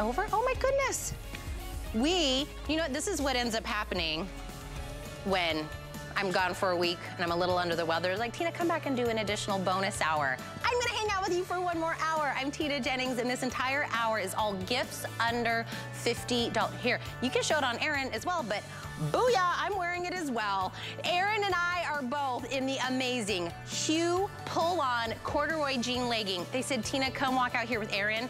Over? Oh my goodness. You know what, this is what ends up happening when I'm gone for a week and I'm a little under the weather. Like, Tina, come back and do an additional bonus hour. I'm gonna hang out with you for one more hour. I'm Tina Jennings, and this entire hour is all gifts under $50. Here, you can show it on Erin as well, but booyah, I'm wearing it as well. Erin and I are both in the amazing Hue pull-on corduroy jean legging. They said, Tina, come walk out here with Erin.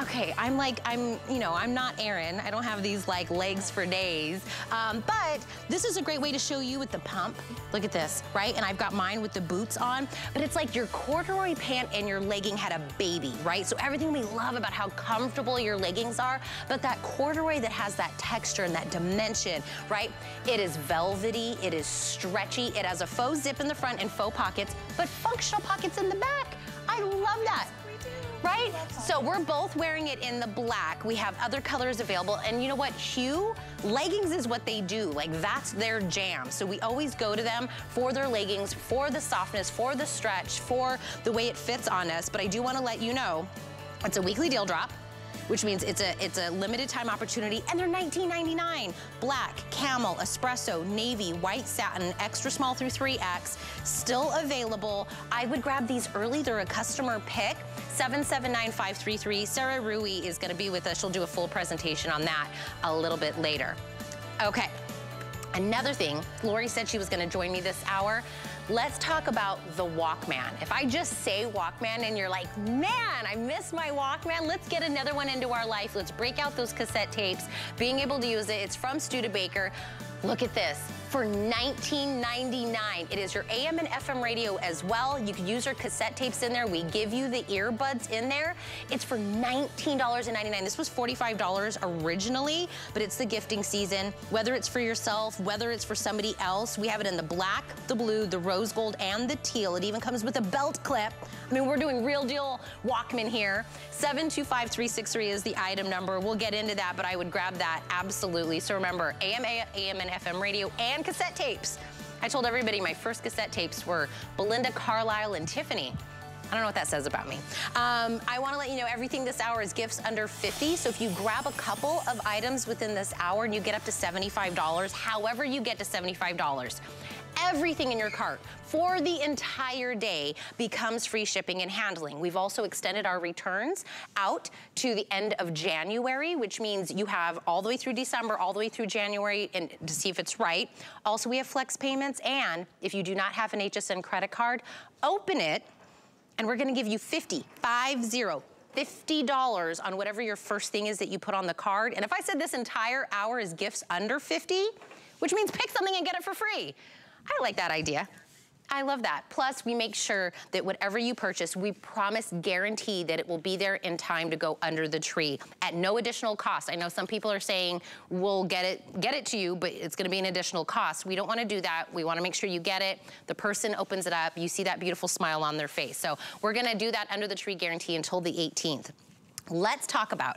Okay, I'm like, you know, I'm not Erin. I don't have these like legs for days. But this is a great way to show you with the pump. Look at this, right? And I've got mine with the boots on, but it's like your corduroy pant and your legging had a baby, right? So everything we love about how comfortable your leggings are, but that corduroy that has that texture and that dimension, right? It is velvety, it is stretchy, it has a faux zip in the front and faux pockets, but functional pockets in the back. I love that. Right? So we're both wearing it in the black. We have other colors available. And you know what? Hue leggings is what they do. Like, that's their jam. So we always go to them for their leggings, for the softness, for the stretch, for the way it fits on us. But I do want to let you know, it's a weekly deal drop, which means it's a limited time opportunity, and they're $19.99. Black, camel, espresso, navy, white satin, extra small through 3X, still available. I would grab these early. They're a customer pick, 779-533. Sarah Rui is gonna be with us. She'll do a full presentation on that a little bit later. Okay, another thing, Lori said she was gonna join me this hour. Let's talk about the Walkman. If I just say Walkman and you're like, man, I miss my Walkman, let's get another one into our life. Let's break out those cassette tapes, being able to use it. It's from Studebaker. Look at this, for $19.99. It is your AM and FM radio as well. You can use your cassette tapes in there. We give you the earbuds in there. It's for $19.99. This was $45 originally, but it's the gifting season. Whether it's for yourself, whether it's for somebody else, we have it in the black, the blue, the rose gold, and the teal. It even comes with a belt clip. I mean, we're doing real deal Walkman here. 725-363 is the item number. We'll get into that, but I would grab that absolutely. So remember, AM and FM radio and cassette tapes. I told everybody my first cassette tapes were Belinda Carlisle and Tiffany. I don't know what that says about me. I wanna let you know everything this hour is gifts under 50, so if you grab a couple of items within this hour and you get up to $75, however you get to $75, everything in your cart for the entire day becomes free shipping and handling. We've also extended our returns out to the end of January, which means you have all the way through December, all the way through January, and to see if it's right. Also, we have flex payments, and if you do not have an HSN credit card, open it, and we're gonna give you $50 on whatever your first thing is that you put on the card. And if I said this entire hour is gifts under 50, which means pick something and get it for free. I like that idea. I love that. Plus, we make sure that whatever you purchase, we promise, guarantee that it will be there in time to go under the tree at no additional cost. I know some people are saying, we'll get it to you, but it's gonna be an additional cost. We don't wanna do that. We wanna make sure you get it. The person opens it up, you see that beautiful smile on their face. So we're gonna do that under the tree guarantee until the 18th. Let's talk about,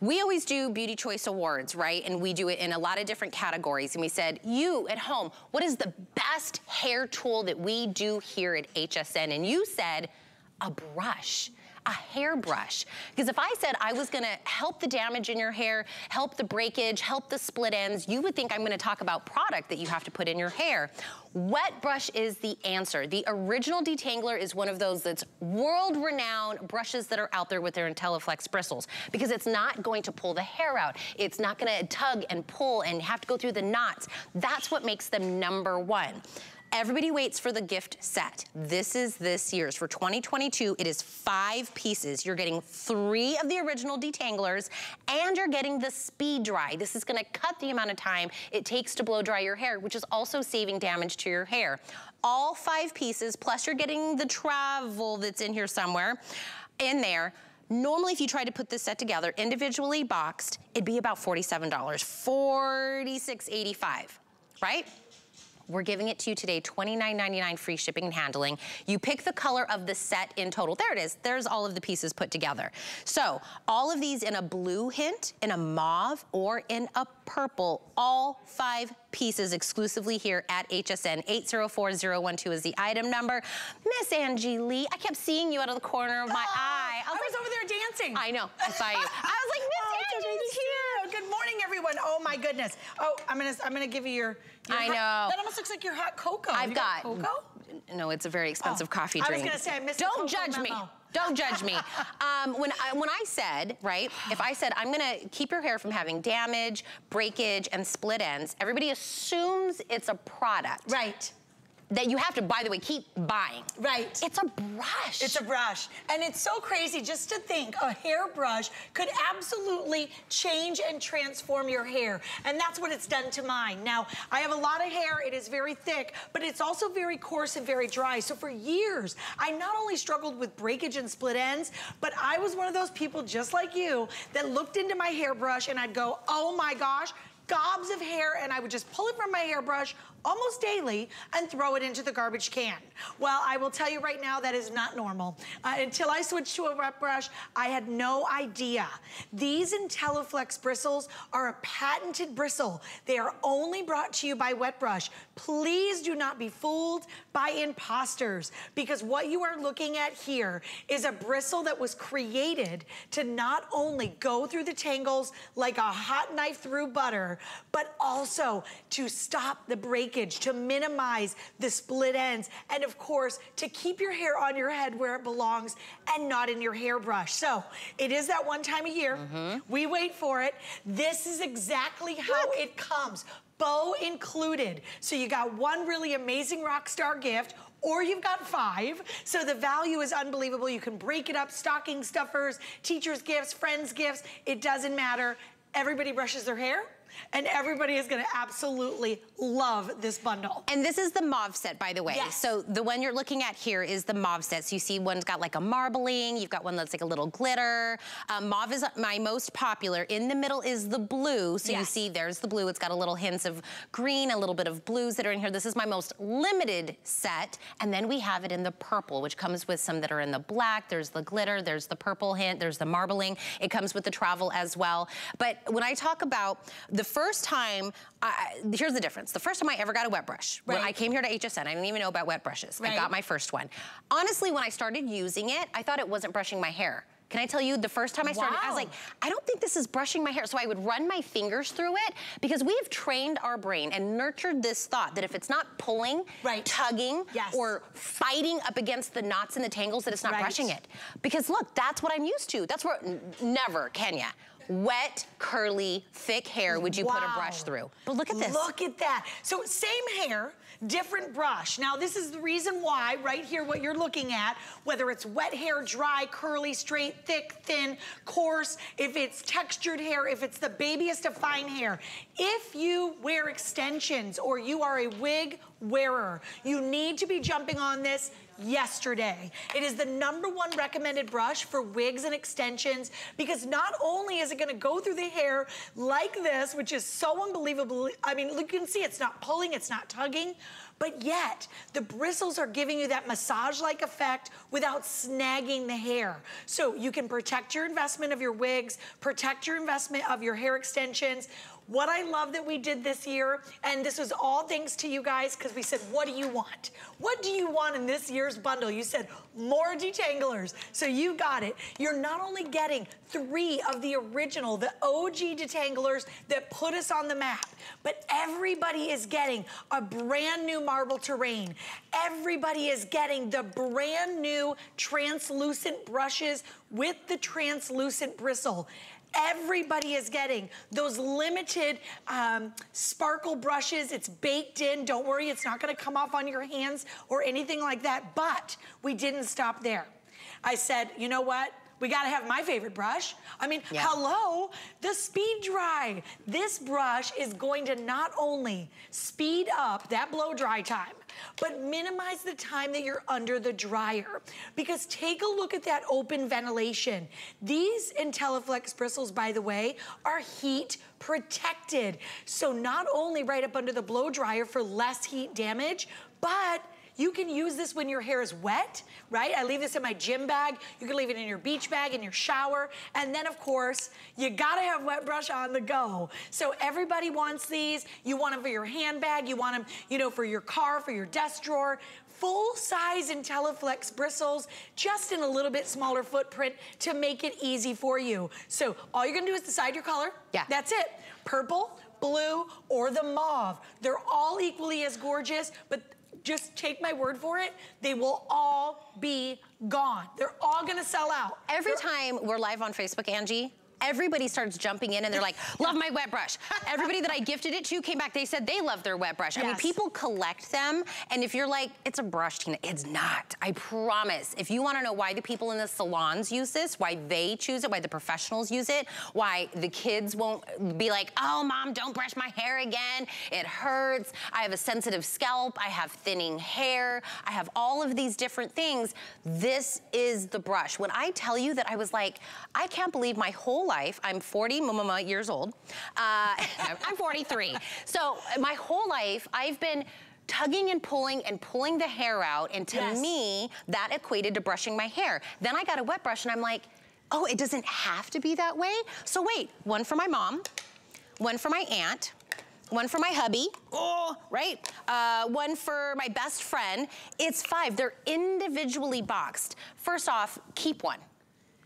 we always do Beauty Choice Awards, right? And we do it in a lot of different categories. And we said, you at home, what is the best hair tool that we do here at HSN? And you said, a brush. A hairbrush. Because if I said I was gonna help the damage in your hair, help the breakage, help the split ends, you would think I'm gonna talk about product that you have to put in your hair. Wet Brush is the answer. The original detangler is one of those that's world-renowned brushes that are out there with their IntelliFlex bristles, because it's not going to pull the hair out. It's not gonna tug and pull and have to go through the knots. That's what makes them number one. Everybody waits for the gift set. This is this year's. For 2022, it is 5 pieces. You're getting 3 of the original detanglers, and you're getting the speed dry. This is gonna cut the amount of time it takes to blow dry your hair, which is also saving damage to your hair. All 5 pieces, plus you're getting the travel that's in here somewhere, in there. Normally, if you try to put this set together, individually boxed, it'd be about $47, $46.85, right? We're giving it to you today, $29.99 free shipping and handling. You pick the color of the set in total. There it is, there's all of the pieces put together. So, all of these in a blue hint, in a mauve, or in a purple, all 5 pieces exclusively here at HSN. 804012 is the item number. Miss Angie Lee, I kept seeing you out of the corner of my eye. I was like, over there dancing. I know, I saw you. I was like, Miss Oh my goodness. Oh, I'm gonna give you your I know. Hot, that almost looks like your hot cocoa. I've got cocoa? No, it's a very expensive coffee drink. I was gonna say I missed the cocoa memo. Don't judge me. When I said, right, if I said, I'm gonna keep your hair from having damage, breakage, and split ends, everybody assumes it's a product. Right. That you have to, by the way, keep buying. Right. It's a brush. It's a brush. And it's so crazy just to think a hairbrush could absolutely change and transform your hair. And that's what it's done to mine. Now, I have a lot of hair. It is very thick, but it's also very coarse and very dry. So for years, I not only struggled with breakage and split ends, but I was one of those people just like you that looked into my hairbrush and I'd go, oh my gosh, gobs of hair, and I would just pull it from my hairbrush almost daily and throw it into the garbage can. Well, I will tell you right now, that is not normal. Until I switched to a wet brush, I had no idea. These IntelliFlex bristles are a patented bristle. They are only brought to you by Wet Brush. Please do not be fooled by imposters, because what you are looking at here is a bristle that was created to not only go through the tangles like a hot knife through butter, but also to stop the breakage, to minimize the split ends, and of course, to keep your hair on your head where it belongs and not in your hairbrush. So, it is that one time a year. We wait for it. This is exactly how it comes. Bow included. So you got one really amazing rock star gift, or you've got five. So the value is unbelievable. You can break it up, stocking stuffers, teachers' gifts, friends' gifts. It doesn't matter. Everybody brushes their hair, and everybody is gonna absolutely love this bundle. And this is the mauve set, by the way. Yes. So the one you're looking at here is the mauve set. So you see one's got like a marbling, you've got one that's like a little glitter. Mauve is my most popular. In the middle is the blue. So you see there's the blue. It's got a little hints of green, a little bit of blues that are in here. This is my most limited set. And then we have it in the purple, which comes with some that are in the black. There's the glitter, there's the purple hint, there's the marbling. It comes with the travel as well. But when I talk about the first time, here's the difference. The first time I ever got a wet brush, when I came here to HSN, I didn't even know about wet brushes. I got my first one. Honestly, when I started using it, I thought it wasn't brushing my hair. Can I tell you, the first time I started, I was like, I don't think this is brushing my hair. So I would run my fingers through it, because we have trained our brain and nurtured this thought that if it's not pulling, tugging, or fighting up against the knots and the tangles, that it's not brushing it. Because look, that's what I'm used to. That's where, never, Kenya. Wet, curly, thick hair would you put a brush through. But look at this. Look at that. So same hair, different brush. Now this is the reason why right here what you're looking at, whether it's wet hair, dry, curly, straight, thick, thin, coarse, if it's textured hair, if it's the babiest of fine hair, if you wear extensions or you are a wig wearer, you need to be jumping on this yesterday. It is the #1 recommended brush for wigs and extensions, because not only is it going to go through the hair like this, which is so unbelievable. I mean, you can see it's not pulling, it's not tugging, but yet the bristles are giving you that massage-like effect without snagging the hair. So you can protect your investment of your wigs, protect your investment of your hair extensions. What I love that we did this year, and this was all thanks to you guys, because we said, what do you want? What do you want in this year's bundle? You said, more detanglers. So you got it. You're not only getting 3 of the original, the OG detanglers that put us on the map, but everybody is getting a brand new marble terrain. Everybody is getting the brand new translucent brushes with the translucent bristle. Everybody is getting those limited sparkle brushes. It's baked in. Don't worry, it's not going to come off on your hands or anything like that. But we didn't stop there. I said, you know what? We gotta have my favorite brush. I mean, hello, the Speed Dry. This brush is going to not only speed up that blow dry time, but minimize the time that you're under the dryer. Because take a look at that open ventilation. These IntelliFlex bristles, by the way, are heat protected. So not only right up under the blow dryer for less heat damage, but You can use this when your hair is wet, right? I leave this in my gym bag. You can leave it in your beach bag, in your shower. And then of course, you gotta have Wet Brush on the go. So everybody wants these. You want them for your handbag. You want them, you know, for your car, for your desk drawer. Full-size IntelliFlex bristles, just in a little bit smaller footprint to make it easy for you. So all you're gonna do is decide your color. Yeah. That's it. Purple, blue, or the mauve. They're all equally as gorgeous, but just take my word for it, they will all be gone. They're all gonna sell out. Every time we're live on Facebook, Angie, everybody starts jumping in and they're like, love my Wet Brush. Everybody that I gifted it to came back, they said they love their Wet Brush. Yes. I mean, people collect them, and if you're like, it's a brush, Tina, it's not, I promise. If you wanna know why the people in the salons use this, why they choose it, why the professionals use it, why the kids won't be like, oh, mom, don't brush my hair again, it hurts, I have a sensitive scalp, I have thinning hair, I have all of these different things, this is the brush. When I tell you that I was like, I can't believe my whole life, I'm 40 years old, I'm 43. So my whole life, I've been tugging and pulling the hair out, and to me, that equated to brushing my hair. Then I got a Wet Brush and I'm like, oh, it doesn't have to be that way? So wait, one for my mom, one for my aunt, one for my hubby, one for my best friend. It's five, they're individually boxed. First off, keep one.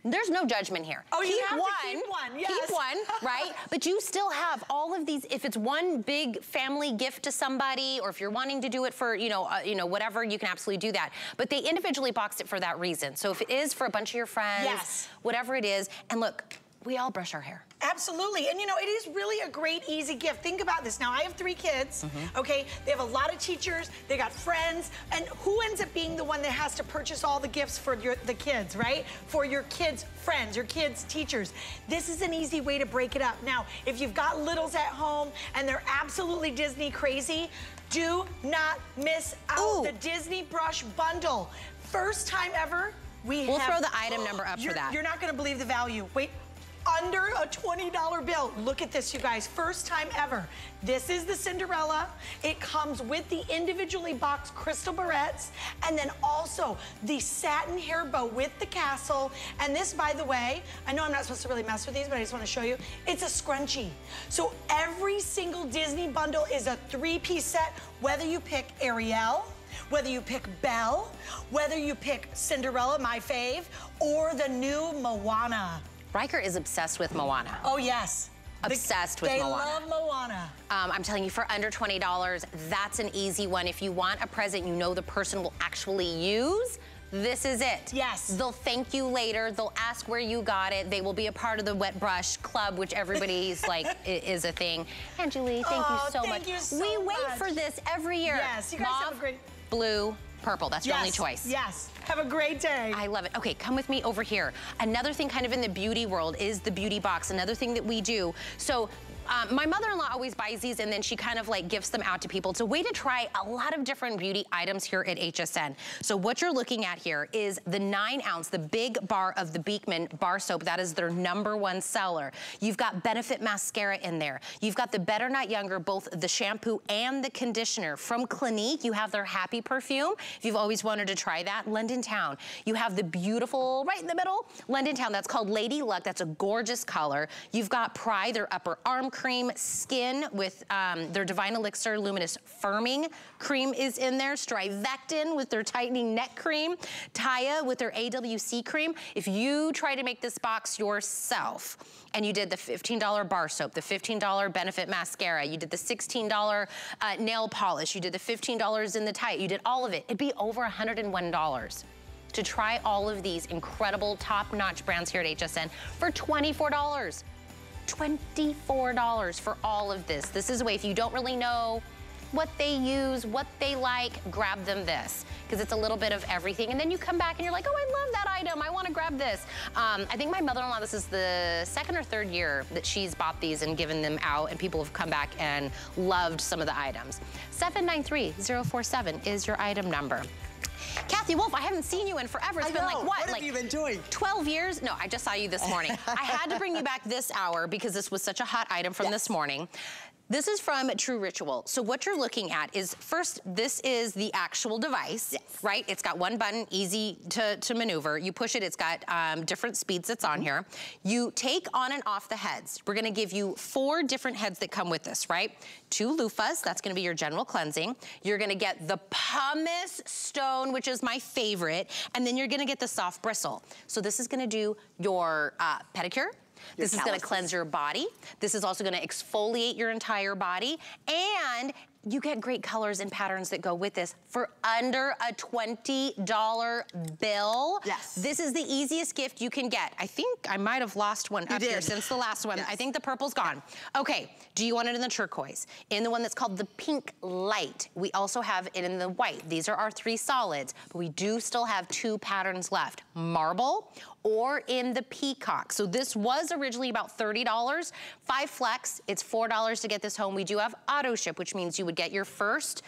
There's no judgment here. Oh, you have to keep one, yes. Keep one, right? But you still have all of these, if it's one big family gift to somebody, or if you're wanting to do it for, you know, whatever, you can absolutely do that. But they individually boxed it for that reason. So if it is for a bunch of your friends, whatever it is, and look, we all brush our hair. Absolutely, and you know, it is really a great, easy gift. Think about this, now I have three kids, okay? They have a lot of teachers, they got friends, and who ends up being the one that has to purchase all the gifts for the kids, right? For your kids' friends, your kids' teachers. This is an easy way to break it up. Now, if you've got littles at home and they're absolutely Disney crazy, do not miss out the Disney Brush Bundle. First time ever, we'll throw the item number up for that. You're not gonna believe the value. Wait. Under a $20 bill. Look at this, you guys, first time ever. This is the Cinderella. It comes with the individually boxed crystal barrettes, and then also the satin hair bow with the castle. And this, by the way, I know I'm not supposed to really mess with these, but I just wanna show you, it's a scrunchie. So every single Disney bundle is a three-piece set, whether you pick Ariel, whether you pick Belle, whether you pick Cinderella, my fave, or the new Moana. Riker is obsessed with Moana. Oh, yes. Obsessed with Moana. They love Moana. I'm telling you, for under $20, that's an easy one. If you want a present you know the person will actually use, this is it. Yes. They'll thank you later. They'll ask where you got it. They will be a part of the Wet Brush Club, which everybody's like is a thing. Angelie, thank you so much. We wait for this every year. Yes, you guys have a great... blue, purple, that's your only choice. Yes, have a great day. I love it. Okay, come with me over here. Another thing kind of in the beauty world is the beauty box, another thing that we do. So my mother-in-law always buys these and then she kind of like gifts them out to people. It's a way to try a lot of different beauty items here at HSN. So what you're looking at here is the 9-ounce, the big bar of the Beekman bar soap. That is their #1 seller. You've got Benefit mascara in there. You've got the Better Not Younger, both the shampoo and the conditioner. From Clinique, you have their Happy perfume. If you've always wanted to try that, London Town. You have the beautiful, right in the middle, London Town. That's called Lady Luck. That's a gorgeous color. You've got Pry, their upper arm cream. Skin with their Divine Elixir Luminous Firming Cream is in there. Strivectin with their Tightening Neck Cream. Taya with their AWC Cream. If you try to make this box yourself, and you did the $15 bar soap, the $15 Benefit mascara, you did the $16 nail polish, you did the $15 in the Tide, you did all of it, it'd be over $101 to try all of these incredible top-notch brands here at HSN for $24. $24 for all of this. This is a way, if you don't really know what they use, what they like, grab them this, because it's a little bit of everything. And then you come back and you're like, oh, I love that item, I wanna grab this. I think my mother-in-law, this is the second or third year that she's bought these and given them out, and people have come back and loved some of the items. 793-047 is your item number. Kathy Kathy Wolf, I haven't seen you in forever. It's been like what? What have you been doing? 12 years? No, I just saw you this morning. I had to bring you back this hour because this was such a hot item from this morning. This is from True Ritual. So what you're looking at is, first, this is the actual device, right? It's got one button, easy to maneuver. You push it, it's got different speeds that's on here. You take on and off the heads. We're gonna give you 4 different heads that come with this, right? 2 loofahs, that's gonna be your general cleansing. You're gonna get the pumice stone, which is my favorite, and then you're gonna get the soft bristle. So this is gonna do your pedicure, this is gonna cleanse your body. This is also gonna exfoliate your entire body. And you get great colors and patterns that go with this for under a $20 bill. Yes. This is the easiest gift you can get. I think I might have lost one up here since the last one. Yes. I think the purple's gone. Okay, do you want it in the turquoise? In the one that's called the pink light. We also have it in the white. These are our 3 solids, but we do still have 2 patterns left. Marble or in the peacock. So this was originally about $30, 5 flex, it's $4 to get this home. We do have auto ship, which means you would get your first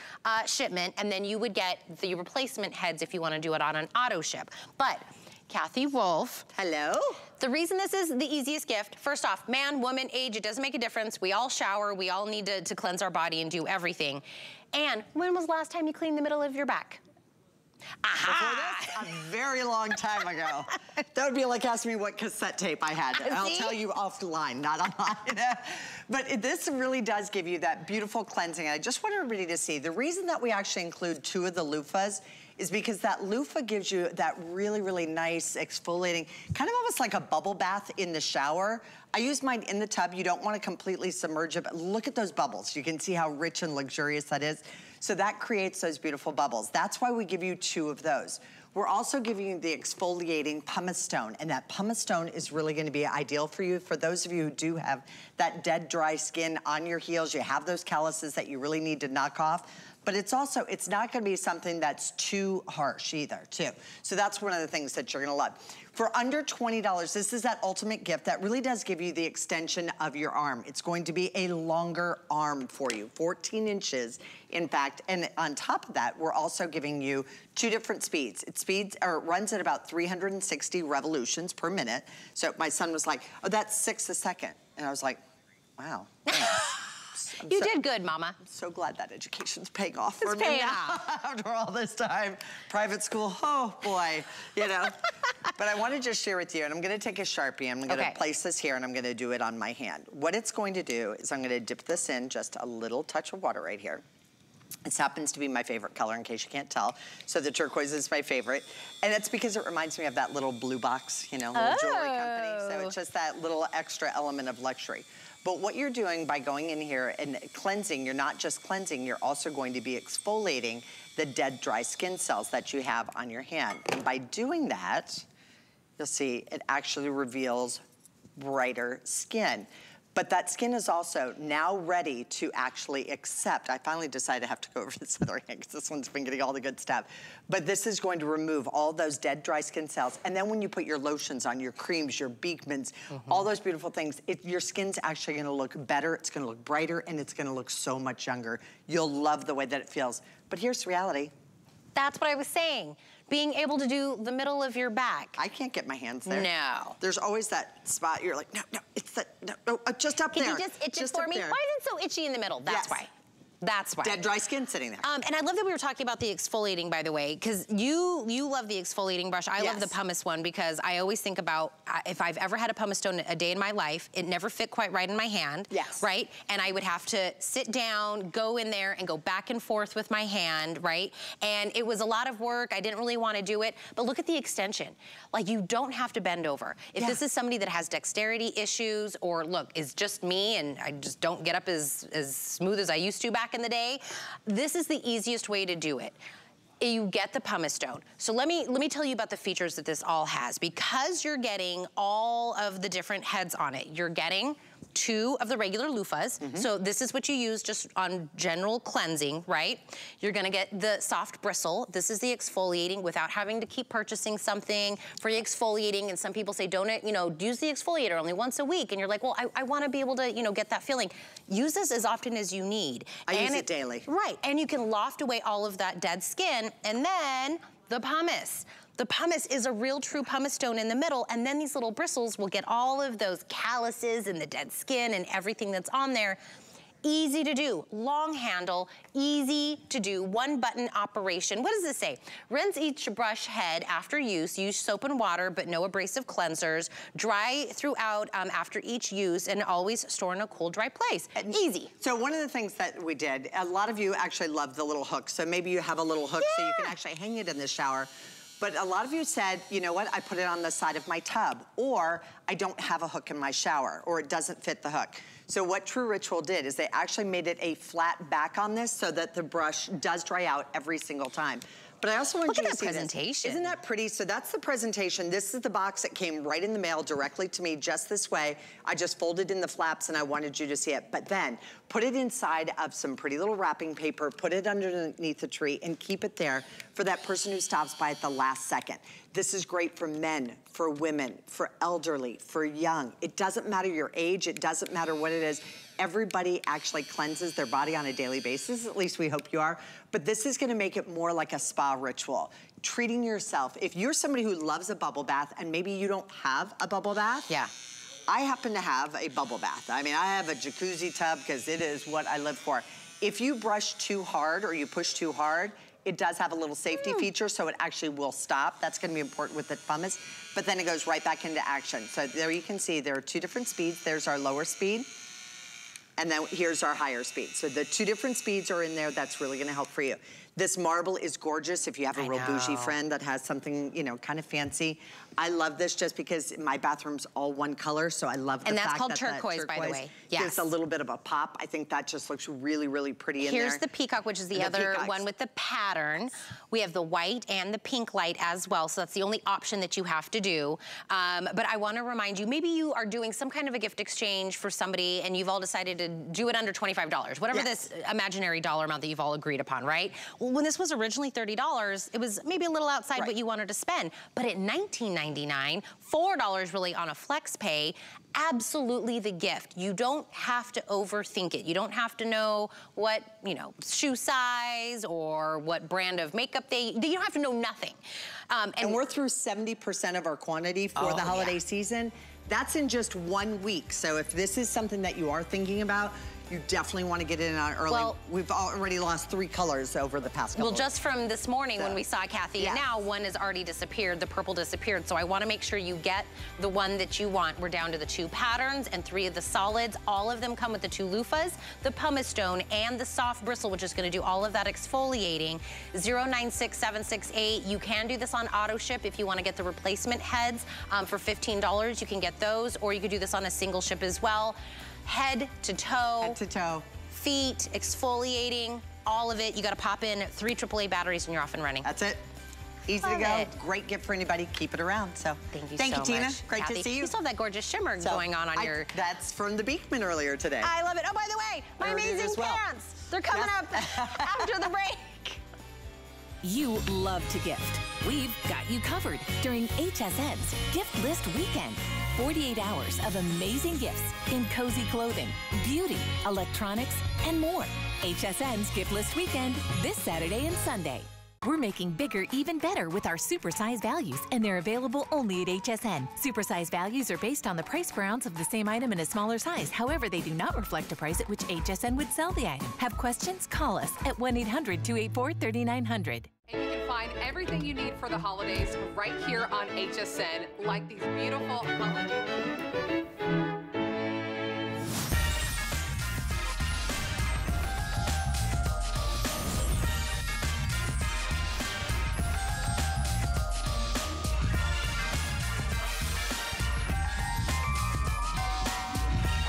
shipment and then you would get the replacement heads if you wanna do it on an auto ship. But Kathy Wolf. Hello. The reason this is the easiest gift, first off, man, woman, age, it doesn't make a difference. We all shower, we all need to cleanse our body and do everything. And when was the last time you cleaned the middle of your back? Before this, a very long time ago. That would be like asking me what cassette tape I had. I'll tell you offline, not online. But this really does give you that beautiful cleansing. I just want everybody to see. The reason that we actually include 2 of the loofahs is because that loofah gives you that really, really nice exfoliating, kind of almost like a bubble bath in the shower. I use mine in the tub. You don't want to completely submerge it, but look at those bubbles. You can see how rich and luxurious that is. So that creates those beautiful bubbles. That's why we give you 2 of those. We're also giving you the exfoliating pumice stone, and that pumice stone is really gonna be ideal for you. For those of you who do have that dead, dry skin on your heels, you have those calluses that you really need to knock off. But it's also, it's not gonna be something that's too harsh either, too. So that's one of the things that you're gonna love. For under $20, this is that ultimate gift that really does give you the extension of your arm. It's going to be a longer arm for you, 14 inches, in fact. And on top of that, we're also giving you 2 different speeds. It runs at about 360 revolutions per minute. So my son was like, oh, that's 6 a second. And I was like, wow. You did good, Mama. I'm so glad that education's paying off for me now. After all this time, private school, oh boy, you know. But I want to just share with you, and I'm going to take a Sharpie, I'm going to place this here, and I'm going to do it on my hand. What it's going to do is I'm going to dip this in just a little touch of water right here. This happens to be my favorite color, in case you can't tell. So the turquoise is my favorite. And that's because it reminds me of that little blue box, you know, little jewelry company. So it's just that little extra element of luxury. But what you're doing by going in here and cleansing, you're not just cleansing, you're also going to be exfoliating the dead, dry skin cells that you have on your hand. And by doing that, you'll see it actually reveals brighter skin. But that skin is also now ready to actually accept. I finally decided I have to go over to this other hand because this one's been getting all the good stuff. But this is going to remove all those dead, dry skin cells. And then when you put your lotions on, your creams, your Beekmans, all those beautiful things, your skin's actually gonna look better, it's gonna look brighter, and it's gonna look so much younger. You'll love the way that it feels. But here's the reality. That's what I was saying. Being able to do the middle of your back. I can't get my hands there. No. There's always that spot you're like, no, no, it's that, no, no, just up there. Can you just itch it for me? Why is it so itchy in the middle? That's why. That's why. Dead, dry skin sitting there. And I love that we were talking about the exfoliating, by the way, because you love the exfoliating brush. I love the pumice one because I always think about if I've ever had a pumice stone a day in my life, it never fit quite right in my hand, right? And I would have to sit down, go in there, and go back and forth with my hand, right? And it was a lot of work. I didn't really want to do it. But look at the extension. Like, you don't have to bend over. If this is somebody that has dexterity issues or, look, it's just me and I just don't get up as smooth as I used to back in the day, this is the easiest way to do it. You get the pumice stone. So let me tell you about the features that this all has. Because you're getting all of the different heads on it, you're getting 2 of the regular loofahs. So this is what you use just on general cleansing, right? You're gonna get the soft bristle. This is the exfoliating without having to keep purchasing something for the exfoliating. And some people say, don't, you know, use the exfoliator only once a week. And you're like, well, I wanna be able to, you know, get that feeling. Use this as often as you need. I use it daily. Right, and you can loft away all of that dead skin. And then the pumice. The pumice is a real true pumice stone in the middle, and then these little bristles will get all of those calluses and the dead skin and everything that's on there. Easy to do, long handle, easy to do, one button operation. What does this say? Rinse each brush head after use. Use soap and water, but no abrasive cleansers. Dry throughout after each use, and always store in a cool, dry place. Easy. So one of the things that we did, a lot of you actually love the little hook. So maybe you have a little hook so you can actually hang it in the shower. But a lot of you said, you know what, I put it on the side of my tub, or I don't have a hook in my shower, or it doesn't fit the hook. So what True Ritual did is they actually made it a flat back on this so that the brush does dry out every single time. But I also want you to see this. Look at that presentation. Isn't that pretty? So that's the presentation. This is the box that came right in the mail directly to me just this way. I just folded in the flaps and I wanted you to see it. But then put it inside of some pretty little wrapping paper, put it underneath a tree and keep it there for that person who stops by at the last second. This is great for men, for women, for elderly, for young. It doesn't matter your age. It doesn't matter what it is. Everybody actually cleanses their body on a daily basis, at least we hope you are, but this is gonna make it more like a spa ritual. Treating yourself. If you're somebody who loves a bubble bath and maybe you don't have a bubble bath, I happen to have a bubble bath. I mean, I have a jacuzzi tub because it is what I live for. If you brush too hard or you push too hard, it does have a little safety feature, so it actually will stop. That's gonna be important with the pumice, but then it goes right back into action. So there you can see there are two different speeds. There's our lower speed, and then here's our higher speed. So the two different speeds are in there. That's really gonna help for you. This marble is gorgeous if you have a real bougie friend that has something, you know, kind of fancy. I love this just because my bathroom's all one color, so I love the fact that that's called turquoise, by the way. Yes. Gives a little bit of a pop. I think that just looks really, really pretty in there. Here's the peacock, which is the other one with the pattern. We have the white and the pink light as well, so that's the only option that you have to do. But I wanna remind you, maybe you are doing some kind of a gift exchange for somebody and you've all decided to do it under $25, whatever this imaginary dollar amount that you've all agreed upon, right? When this was originally $30, it was maybe a little outside what you wanted to spend. But at $19.99, $4 really on a flex pay, absolutely the gift. You don't have to overthink it. You don't have to know what, you know, shoe size or what brand of makeup they, you don't have to know nothing. And we're through 70% of our quantity for the holiday season. That's in just 1 week. So if this is something that you are thinking about, you definitely want to get in on early. Well, we've already lost 3 colors over the past couple. Well, just from this morning when we saw Kathy, and now one has already disappeared, the purple disappeared. So I want to make sure you get the one that you want. We're down to the 2 patterns and 3 of the solids. All of them come with the 2 loofahs, the pumice stone, and the soft bristle, which is going to do all of that exfoliating. 096768. You can do this on auto ship if you want to get the replacement heads for $15. You can get those, or you could do this on a single ship as well. Head to toe, feet, exfoliating, all of it. You gotta pop in 3 AAA batteries and you're off and running. That's it. Easy to go. Great gift for anybody. Keep it around. So thank you so Tina. Much. Great to see you. You still have that gorgeous shimmer going on your. That's from the Beekman earlier today. I love it. Oh, by the way, my amazing pants. They're coming up after the break. You love to gift. We've got you covered during HSN's Gift List Weekend. 48 hours of amazing gifts in cozy clothing, beauty, electronics, and more. HSN's Gift List Weekend this Saturday and Sunday. We're making bigger even better with our supersize values, and they're available only at HSN. Supersize values are based on the price per ounce of the same item in a smaller size. However, they do not reflect the price at which HSN would sell the item. Have questions? Call us at 1-800-284-3900. And you can find everything you need for the holidays right here on HSN, like these beautiful holidays.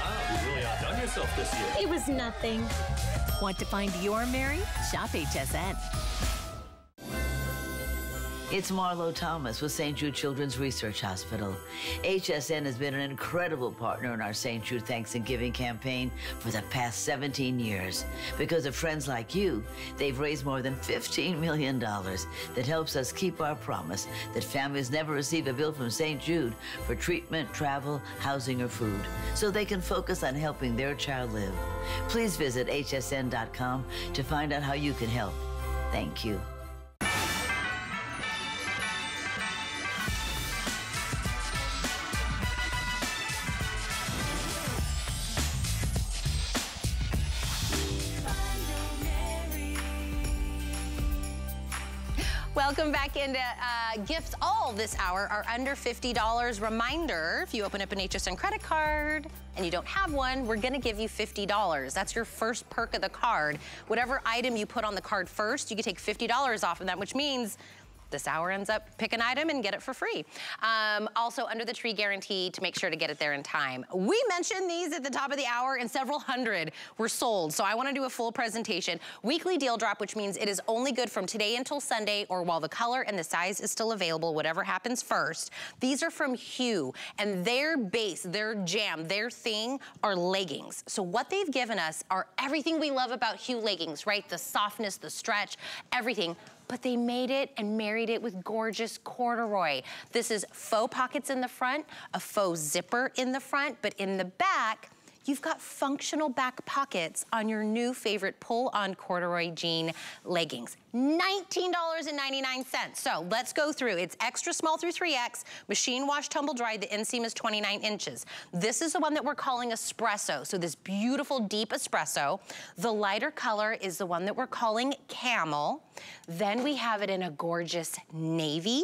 Wow, you really outdone yourself this year. It was nothing. Want to find your Mary? Shop HSN. It's Marlo Thomas with St. Jude Children's Research Hospital. HSN has been an incredible partner in our St. Jude Thanks and Giving campaign for the past 17 years. Because of friends like you, they've raised more than $15 million that helps us keep our promise that families never receive a bill from St. Jude for treatment, travel, housing, or food, so they can focus on helping their child live. Please visit hsn.com to find out how you can help. Thank you. Welcome back into gifts. All this hour are under $50. Reminder, if you open up an HSN credit card and you don't have one, we're gonna give you $50. That's your first perk of the card. Whatever item you put on the card first, you can take $50 off of that, which means this hour ends up, pick an item and get it for free. Also, under the tree guarantee to make sure to get it there in time. We mentioned these at the top of the hour and several hundred were sold. So I wanna do a full presentation. Weekly deal drop, which means it is only good from today until Sunday or while the color and the size is still available, whatever happens first. These are from Hue, and their base, their jam, their thing are leggings. So what they've given us are everything we love about Hue leggings, right? The softness, the stretch, everything. But they made it and married it with gorgeous corduroy. This is faux pockets in the front, a faux zipper in the front, but in the back, you've got functional back pockets on your new favorite pull-on corduroy jean leggings. $19.99. So let's go through. It's extra small through 3X, machine wash, tumble dry. The inseam is 29 inches. This is the one that we're calling espresso. So this beautiful deep espresso. The lighter color is the one that we're calling camel. Then we have it in a gorgeous navy.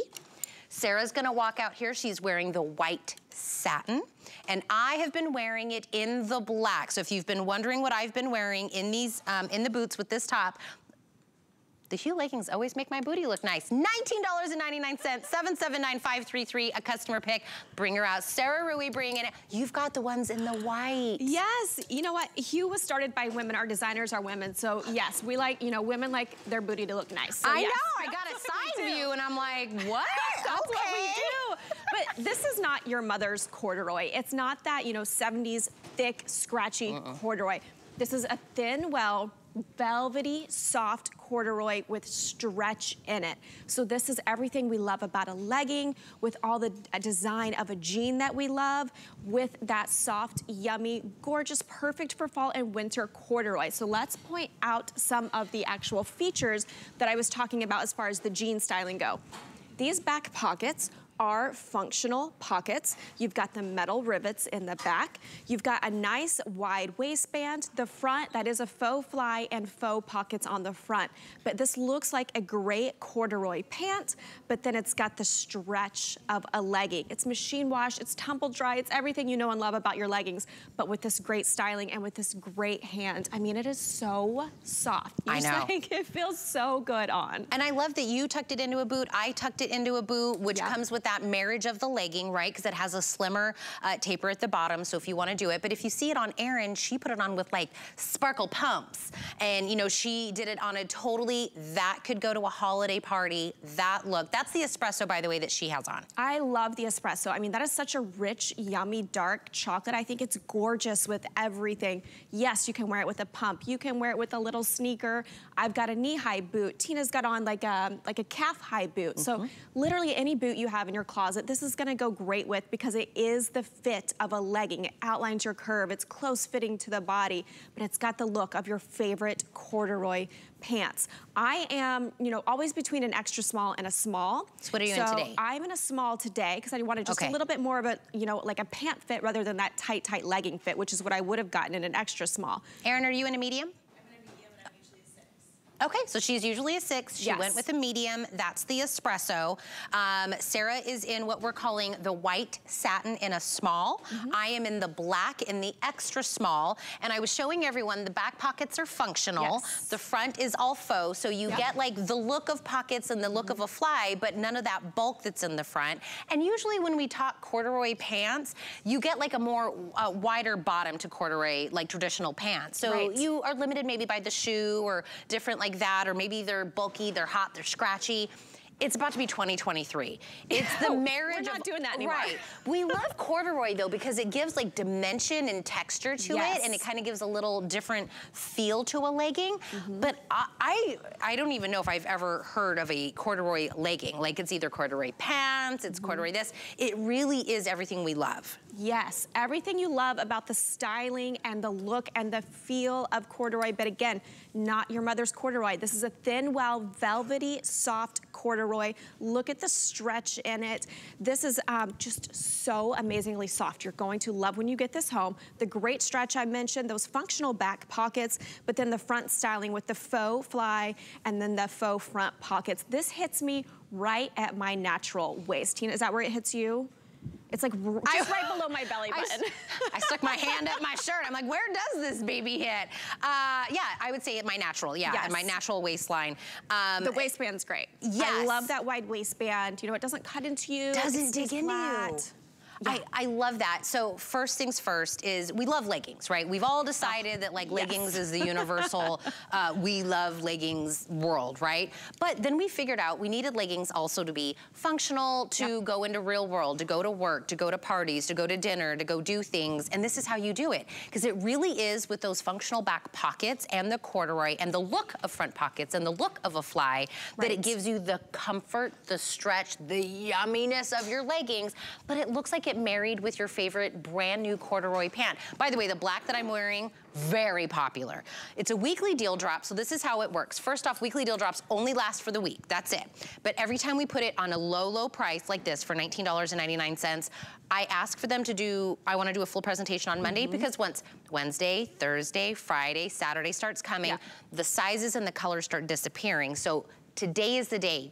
Sarah's gonna walk out here. She's wearing the white satin, and I have been wearing it in the black. So if you've been wondering what I've been wearing in these, in the boots with this top, the Hue leggings always make my booty look nice. $19.99, 779-533, a customer pick. Bring her out. Sarah Rui, bring in it. You've got the ones in the white. Yes, you know what? Hue was started by women. Our designers are women. So yes, we like, you know, women like their booty to look nice. So I know, I got a side view and I'm like, what? That's okay. What we do. But this is not your mother's corduroy. It's not that, you know, 70s thick, scratchy corduroy. This is a thin, well, velvety, soft corduroy with stretch in it. So this is everything we love about a legging, with all the design of a jean that we love, with that soft, yummy, gorgeous, perfect for fall and winter corduroy. So let's point out some of the actual features that I was talking about as far as the jean styling go. These back pockets are functional pockets. You've got the metal rivets in the back. You've got a nice wide waistband. The front, that is a faux fly and faux pockets on the front. But this looks like a gray corduroy pant, but then it's got the stretch of a legging. It's machine wash, it's tumble dry, it's everything you know and love about your leggings, but with this great styling and with this great hand. I mean, it is so soft. I know. Like, it feels so good on. And I love that you tucked it into a boot. I tucked it into a boot, which comes with that marriage of the legging, right? Because it has a slimmer taper at the bottom, so if you want to do it. But if you see it on Erin, she put it on with like sparkle pumps, and you know, she did it on a totally, that could go to a holiday party, that look. That's the espresso, by the way, that she has on. I love the espresso. I mean, that is such a rich, yummy, dark chocolate. I think it's gorgeous with everything. Yes, you can wear it with a pump. You can wear it with a little sneaker. I've got a knee-high boot. Tina's got on like a calf-high boot. So literally any boot you have in your closet, this is gonna go great with, because it is the fit of a legging. It outlines your curve, it's close fitting to the body, but it's got the look of your favorite corduroy pants. I am, you know, always between an extra small and a small. So what are you in today? I'm in a small today, because I wanted just a little bit more of a, you know, like a pant fit rather than that tight, tight legging fit, which is what I would have gotten in an extra small. Erin, are you in a medium? Okay, so she's usually a 6. She went with a medium. That's the espresso. Sarah is in what we're calling the white satin in a small. I am in the black in the extra small. And I was showing everyone the back pockets are functional. The front is all faux. So you get like the look of pockets and the look of a fly, but none of that bulk that's in the front. And usually when we talk corduroy pants, you get like a more wider bottom to corduroy, like traditional pants. So you are limited maybe by the shoe or different like that, or maybe they're bulky, they're hot, they're scratchy. It's about to be 2023. It's the marriage of... We're not doing that anymore. Right. We love corduroy though, because it gives like dimension and texture to it, and it kind of gives a little different feel to a legging. But I don't even know if I've ever heard of a corduroy legging. Like, it's either corduroy pants, it's corduroy this. It really is everything we love. Yes, everything you love about the styling and the look and the feel of corduroy, but again, not your mother's corduroy. This is a thin, well, velvety, soft corduroy Rui. Look at the stretch in it. This is just so amazingly soft. You're going to love when you get this home. The great stretch I mentioned, those functional back pockets, but then the front styling with the faux fly and then the faux front pockets. This hits me right at my natural waist. Tina, is that where it hits you? It's like just right below my belly button. I stuck my hand up my shirt. I'm like, where does this baby hit? Yeah, I would say at my natural, yeah, yes. At my natural waistline. The waistband's great. Yes. I love that wide waistband. You know, it doesn't cut into you. Doesn't dig into you. Yeah. I love that. So first things first is we love leggings, right? We've all decided that like leggings is the universal, we love leggings world, right? But then we figured out we needed leggings also to be functional, to go into real world, to go to work, to go to parties, to go to dinner, to go do things. And this is how you do it. Because it really is with those functional back pockets and the corduroy and the look of front pockets and the look of a fly that it gives you the comfort, the stretch, the yumminess of your leggings, but it looks like it married with your favorite brand new corduroy pant. By the way, the black that I'm wearing, very popular. It's a weekly deal drop, so this is how it works. First off, weekly deal drops only last for the week, that's it. But every time we put it on a low, low price like this for $19.99, I ask for them to do, I wanna do a full presentation on Monday because once Wednesday, Thursday, Friday, Saturday starts coming, the sizes and the colors start disappearing. So today is the day.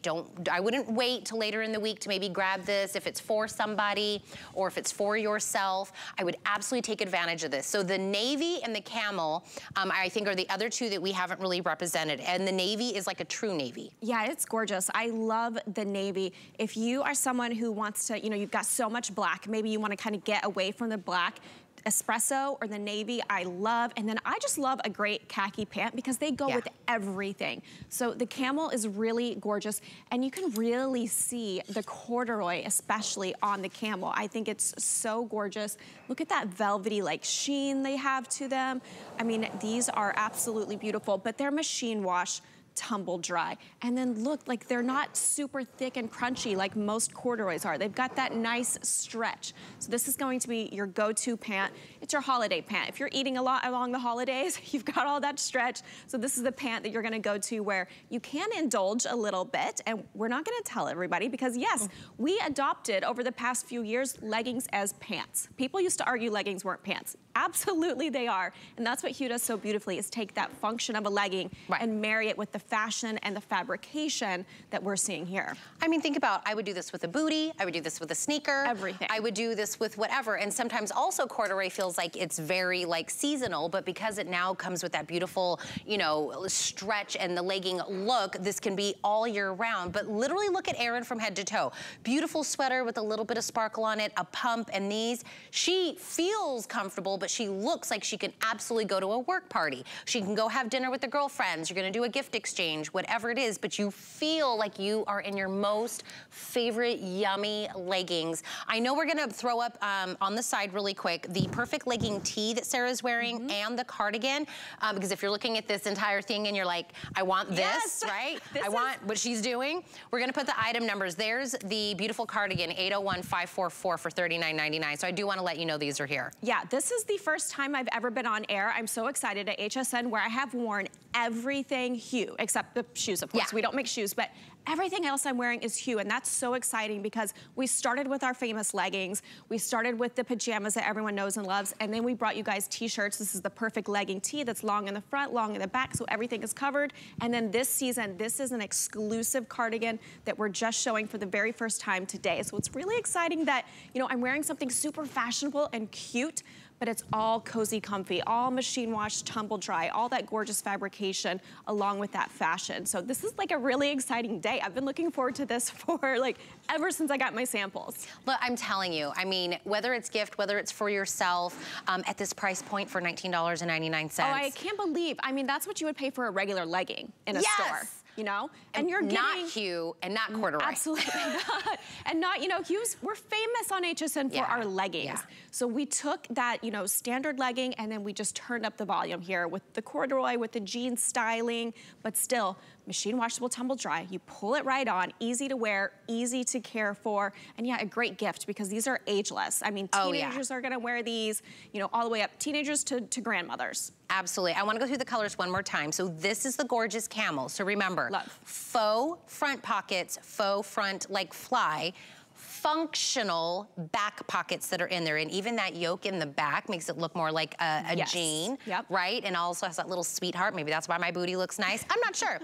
I wouldn't wait till later in the week to maybe grab this if it's for somebody or if it's for yourself. I would absolutely take advantage of this. So the navy and the camel, I think are the other two that we haven't really represented. And the navy is like a true navy. Yeah, it's gorgeous. I love the navy. If you are someone who wants to, you know, you've got so much black, maybe you want to kind of get away from the black, espresso or the navy I love, and then I just love a great khaki pant because they go with everything. So the camel is really gorgeous, and you can really see the corduroy, especially on the camel. I think it's so gorgeous. Look at that velvety like sheen they have to them. I mean, these are absolutely beautiful, but they're machine wash, tumble dry, and then look, like they're not super thick and crunchy like most corduroys are. They've got that nice stretch. So this is going to be your go-to pant. It's your holiday pant. If you're eating a lot along the holidays, you've got all that stretch. So this is the pant that you're gonna go to where you can indulge a little bit, and we're not gonna tell everybody because yes, we adopted over the past few years leggings as pants. People used to argue leggings weren't pants. Absolutely they are, and that's what Hue does so beautifully, is take that function of a legging and marry it with the fashion and the fabrication that we're seeing here. I mean, think about, I would do this with a bootie, I would do this with a sneaker. Everything. I would do this with whatever, and sometimes also corduroy feels like it's very like seasonal, but because it now comes with that beautiful, you know, stretch and the legging look, this can be all year round. But literally look at Erin from head to toe. Beautiful sweater with a little bit of sparkle on it, a pump, and these. She feels comfortable, but she looks like she can absolutely go to a work party. She can go have dinner with the girlfriends, you're gonna do a gift exchange, whatever it is, but you feel like you are in your most favorite yummy leggings. I know we're gonna throw up on the side really quick the perfect legging tee that Sarah's wearing and the cardigan, because if you're looking at this entire thing and you're like, I want this, right? I want what she's doing. We're gonna put the item numbers. There's the beautiful cardigan, 801544 for $39.99. So I do wanna let you know these are here. Yeah, this is the first time I've ever been on air. I'm so excited at HSN where I have worn everything Hue, except the shoes, of course. We don't make shoes, but everything else I'm wearing is Hue, and that's so exciting because we started with our famous leggings, we started with the pajamas that everyone knows and loves, and then we brought you guys t-shirts. This is the perfect legging tee that's long in the front, long in the back, so everything is covered. And then this season, this is an exclusive cardigan that we're just showing for the very first time today. So it's really exciting that, you know, I'm wearing something super fashionable and cute, but it's all cozy comfy, all machine wash, tumble dry, all that gorgeous fabrication along with that fashion. So this is like a really exciting day. I've been looking forward to this for like ever since I got my samples. Look, I'm telling you, I mean, whether it's gift, whether it's for yourself, at this price point for $19.99. Oh, I can't believe, I mean, that's what you would pay for a regular legging in a store. You know, and you're not getting, Hue and not corduroy. Absolutely not. And not, you know, Hue's, we're famous on HSN for our leggings. So we took that, you know, standard legging, and then we just turned up the volume here with the corduroy, with the jean styling, but still machine washable, tumble dry. You pull it right on, easy to wear, easy to care for, and yeah, a great gift because these are ageless. I mean, teenagers are gonna wear these, you know, all the way up, teenagers to grandmothers. Absolutely. I wanna go through the colors one more time. So this is the gorgeous camel. So remember, Junior. Love. Faux front pockets, faux front like fly, functional back pockets that are in there. And even that yoke in the back makes it look more like a jean, right? And also has that little sweetheart. Maybe that's why my booty looks nice. I'm not sure.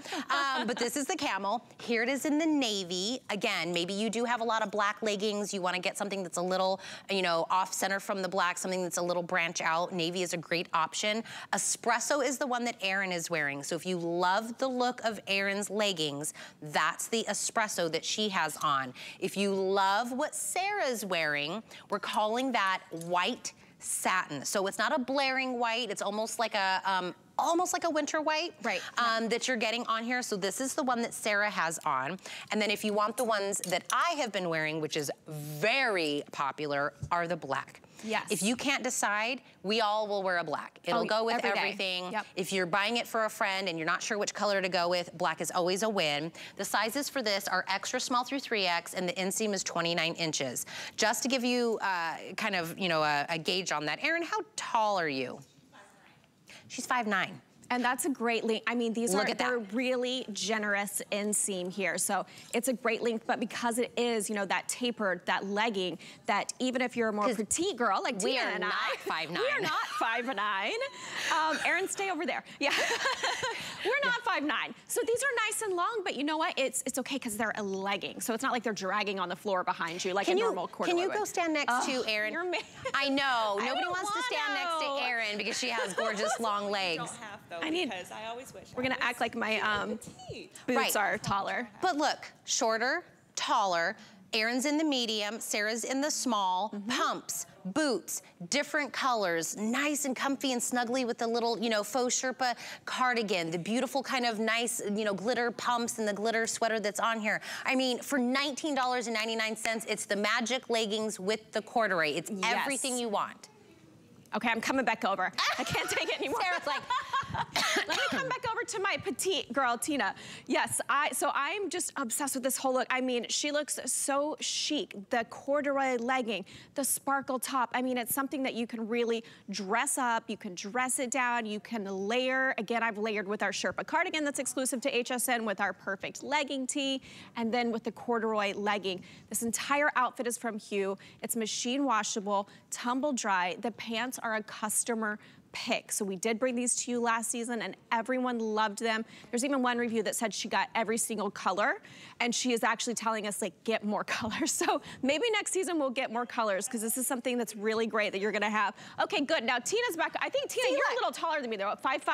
But this is the camel. Here it is in the navy. Again, maybe you do have a lot of black leggings. You want to get something that's a little, you know, off center from the black, something that's a little branch out. Navy is a great option. Espresso is the one that Erin is wearing. So if you love the look of Erin's leggings, that's the espresso that she has on. If you love what Sarah's wearing, we're calling that white satin. So it's not a blaring white, it's almost like a winter white, right? That you're getting on here. So this is the one that Sarah has on. And then if you want the ones that I have been wearing, which is very popular, are the black. Yes. If you can't decide, we all will wear a black. It'll go with everything. Yep. If you're buying it for a friend and you're not sure which color to go with, black is always a win. The sizes for this are extra small through 3X, and the inseam is 29 inches. Just to give you kind of, you know, a gauge on that. Erin, how tall are you? She's 5'9". And that's a great length. I mean, these are they're really generous inseam here. So it's a great length, but because it is, you know, that tapered, that legging, that even if you're a more petite girl, like Tina and I. We are not 5'9". Erin, stay over there. Yeah. We're not 5'9". So these are nice and long, but you know what? It's okay because they're a legging. So it's not like they're dragging on the floor behind you like a normal corduroy. Can you go stand next to Erin? I know. Nobody wants to stand next to Erin because she has gorgeous long legs. You don't have those. I mean, because I always wish. We're going to act like my boots are taller. But look, shorter, taller. Erin's in the medium, Sarah's in the small. Pumps, boots, different colors, nice and comfy and snuggly with the little, you know, faux Sherpa cardigan, the beautiful kind of nice, you know, glitter pumps and the glitter sweater that's on here. I mean, for $19.99, it's the magic leggings with the corduroy. It's everything you want. Okay, I'm coming back over. I can't take it anymore. Sarah's like... Let me come back over to my petite girl, Tina. Yes, I'm just obsessed with this whole look. I mean, she looks so chic. The corduroy legging, the sparkle top. I mean, it's something that you can really dress up. You can dress it down. You can layer. Again, I've layered with our Sherpa cardigan that's exclusive to HSN, with our perfect legging tee, and then with the corduroy legging. This entire outfit is from Hue. It's machine washable, tumble dry. The pants are a customer pick. So we did bring these to you last season and everyone loved them. There's even one review that said she got every single color, and she is actually telling us, like, get more colors. So maybe next season we'll get more colors, because this is something that's really great that you're going to have. Okay, good. Now Tina's back. I think Tina, you're a little taller than me though. 5'5"? I'm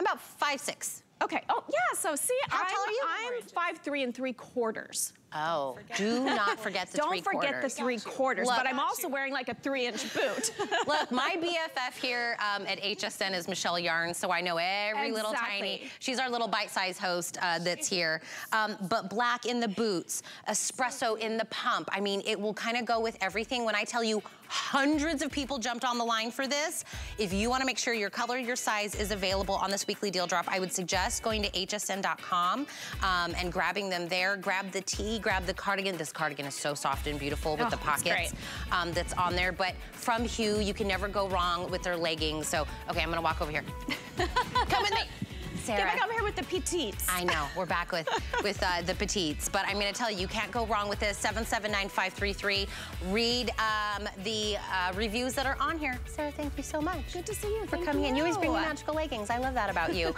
about 5'6". Okay. Oh yeah. So see, how tall are you? I'm 5'3¾". Oh, do not forget the 3/4. Don't forget the 3/4, but I'm also wearing like a 3-inch boot. Look, my BFF here at HSN is Michelle Yarn, so I know every little tiny. She's our little bite-sized host that's here. But black in the boots, espresso in the pump. I mean, it will kind of go with everything. When I tell you hundreds of people jumped on the line for this, if you want to make sure your color, your size is available on this weekly deal drop, I would suggest going to hsn.com and grabbing them there. Grab the tee. Grab the cardigan. This cardigan is so soft and beautiful with the pockets that's on there. But from Hue, you can never go wrong with their leggings. So, okay, I'm going to walk over here. Come with me. Sarah. Get back over here with the petites. I know, we're back with the petites, but I'm gonna tell you, you can't go wrong with this. 779-533. Read the reviews that are on here. Sarah, thank you so much. Good to see you. For coming in. You always bring me magical leggings. I love that about you.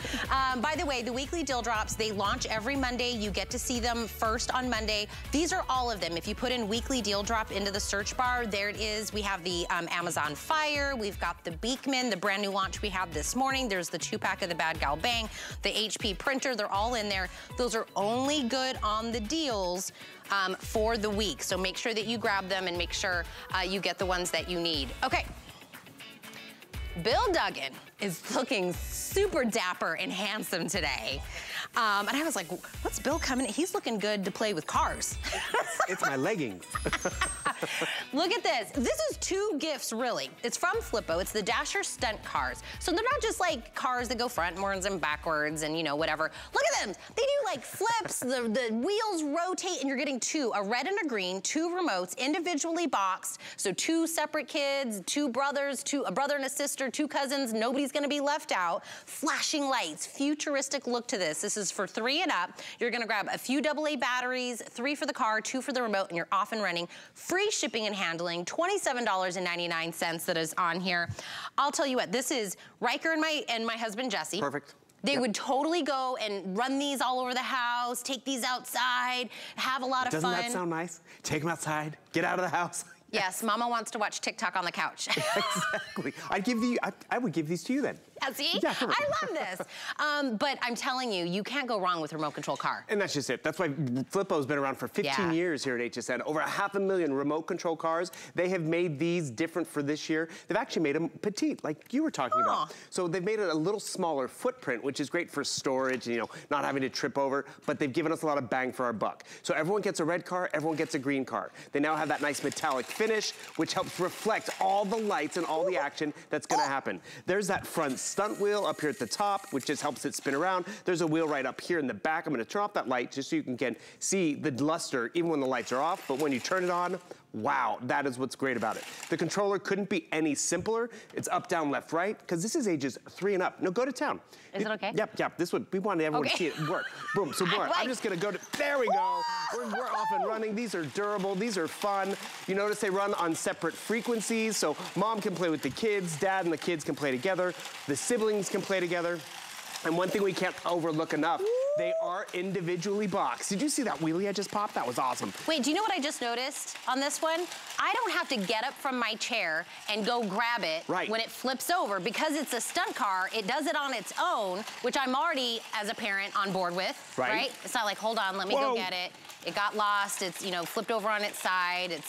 By the way, the weekly deal drops, they launch every Monday. You get to see them first on Monday. These are all of them. If you put in weekly deal drop into the search bar, there it is. We have the Amazon Fire. We've got the Beekman, the brand new launch we had this morning. There's the 2-pack of the Bad Gal Bang, the HP printer, they're all in there. Those are only good on the deals for the week. So make sure that you grab them and make sure you get the ones that you need. Okay. Bill Duggan is looking super dapper and handsome today. And I was like, what's Bill coming? He's looking good to play with cars. It's my leggings. Look at this. This is 2 gifts, really. It's from Flipo. It's the Dasher stunt cars. So they're not just like cars that go frontwards and backwards and, you know, whatever. Look at them. They do like flips. The wheels rotate, and you're getting 2, a red and a green, 2 remotes, individually boxed. So 2 separate kids, 2 brothers, a brother and a sister, 2 cousins. Nobody nobody's gonna be left out. Flashing lights, futuristic look to this. This is for 3 and up. You're gonna grab a few AA batteries, 3 for the car, 2 for the remote, and you're off and running. Free shipping and handling, $27.99 that is on here. I'll tell you what, this is Riker and my husband Jesse. Perfect. They would totally go and run these all over the house, take these outside, have a lot of fun. Doesn't that sound nice? Take them outside, get out of the house. Yes, Mama wants to watch TikTok on the couch. Exactly. I would give these to you then. See? Yeah, I love this. But I'm telling you, you can't go wrong with a remote control car. And that's just it. That's why Flipo's been around for 15 years here at HSN. Over 500,000 remote control cars. They have made these different for this year. They've actually made them petite, like you were talking about. So they've made it a little smaller footprint, which is great for storage, you know, not having to trip over, but they've given us a lot of bang for our buck. So everyone gets a red car, everyone gets a green car. They now have that nice metallic finish, which helps reflect all the lights and all the action that's gonna happen. There's that front stunt wheel up here at the top, which just helps it spin around. There's a wheel right up here in the back. I'm gonna turn off that light just so you can see the luster even when the lights are off, but when you turn it on, wow, that is what's great about it. The controller couldn't be any simpler. It's up, down, left, right, because this is ages 3 and up. No, go to town. Is it okay? Yep, yep, this would, we wanted everyone to see it work. Boom, so boom, I'm just gonna go to, there we go. We're off and running. These are durable, these are fun. You notice they run on separate frequencies, so mom can play with the kids, dad and the kids can play together, the siblings can play together. And one thing we can't overlook enough, they are individually boxed. Did you see that wheelie I just popped? That was awesome. Wait, do you know what I just noticed on this one? I don't have to get up from my chair and go grab it when it flips over. Because it's a stunt car, it does it on its own, which I'm already, as a parent, on board with, right? It's not like, hold on, let me go get it. It got lost, it's, you know, flipped over on its side, it's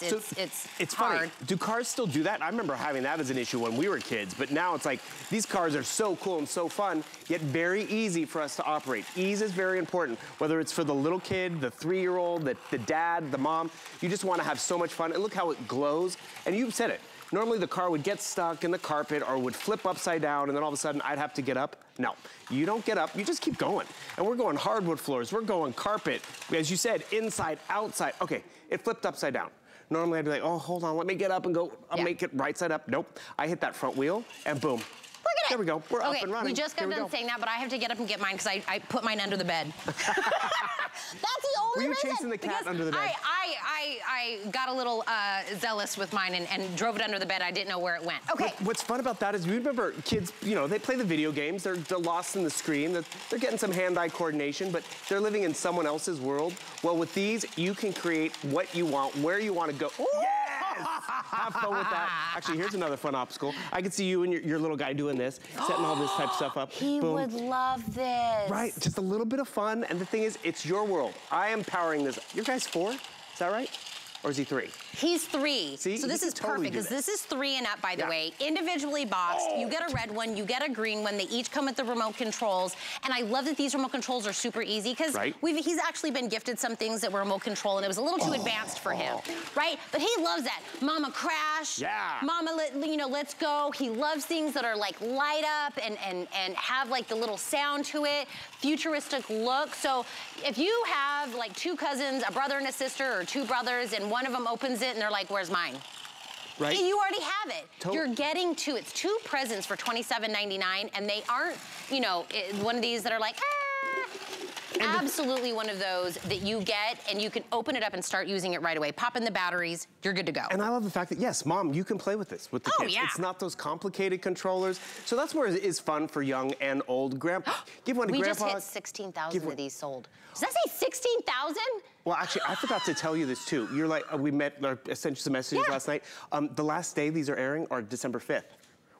hard. Funny, do cars still do that? I remember having that as an issue when we were kids, but now it's like, these cars are so cool and so fun, yet very easy for us to operate. Ease is very important, whether it's for the little kid, the 3-year-old, the dad, the mom. You just wanna have so much fun, and look how it glows, and you said it. Normally the car would get stuck in the carpet or would flip upside down and then all of a sudden I'd have to get up. No, you don't get up, you just keep going. And we're going hardwood floors, we're going carpet, as you said, inside, outside. Okay, it flipped upside down. Normally I'd be like, oh, hold on, let me get up and go, I'll make it right side up. Nope, I hit that front wheel and boom. Look at it. There we go, we're up and running. We just got done saying that, but I have to get up and get mine because I put mine under the bed. That's the only reason. Were you chasing the cat under the bed? I got a little zealous with mine and drove it under the bed. I didn't know where it went. Okay. What's fun about that is you remember kids, you know, they play the video games. They're lost in the screen. They're getting some hand-eye coordination, but they're living in someone else's world. Well, with these, you can create what you want, where you want to go. Ooh. Have fun with that. Actually, here's another fun obstacle. I could see you and your little guy doing this, setting all this type of stuff up. He would love this. Right, just a little bit of fun. And the thing is, it's your world. I am powering this. Your guy's 4, is that right? Or is he 3? He's 3. See? So this is perfect because this is 3 and up, by the way. Individually boxed. You get a red one, you get a green one. They each come with the remote controls. And I love that these remote controls are super easy because he's actually been gifted some things that were remote control and it was a little too advanced for him, right? But he loves that. Mama crash. Yeah. Mama, you know, let's go. He loves things that are like light up and have like the little sound to it, futuristic look. So if you have like 2 cousins, a brother and a sister, or 2 brothers, and one of them opens it and they're like, where's mine? Right. You already have it. You're getting to, it's 2 presents for $27.99 and they aren't, you know, one of these that are like, ah. Absolutely one of those that you get and you can open it up and start using it right away. Pop in the batteries, you're good to go. And I love the fact that, yes, mom, you can play with this with the kids. Yeah. It's not those complicated controllers. So that's where it is fun for young and old. Grandpa, give one to grandpa. We just hit 16,000 of these sold. Does that say 16,000? Well, actually, I forgot to tell you this too. You're like, we met, I sent you some messages last night. The last day these are airing are December 5th.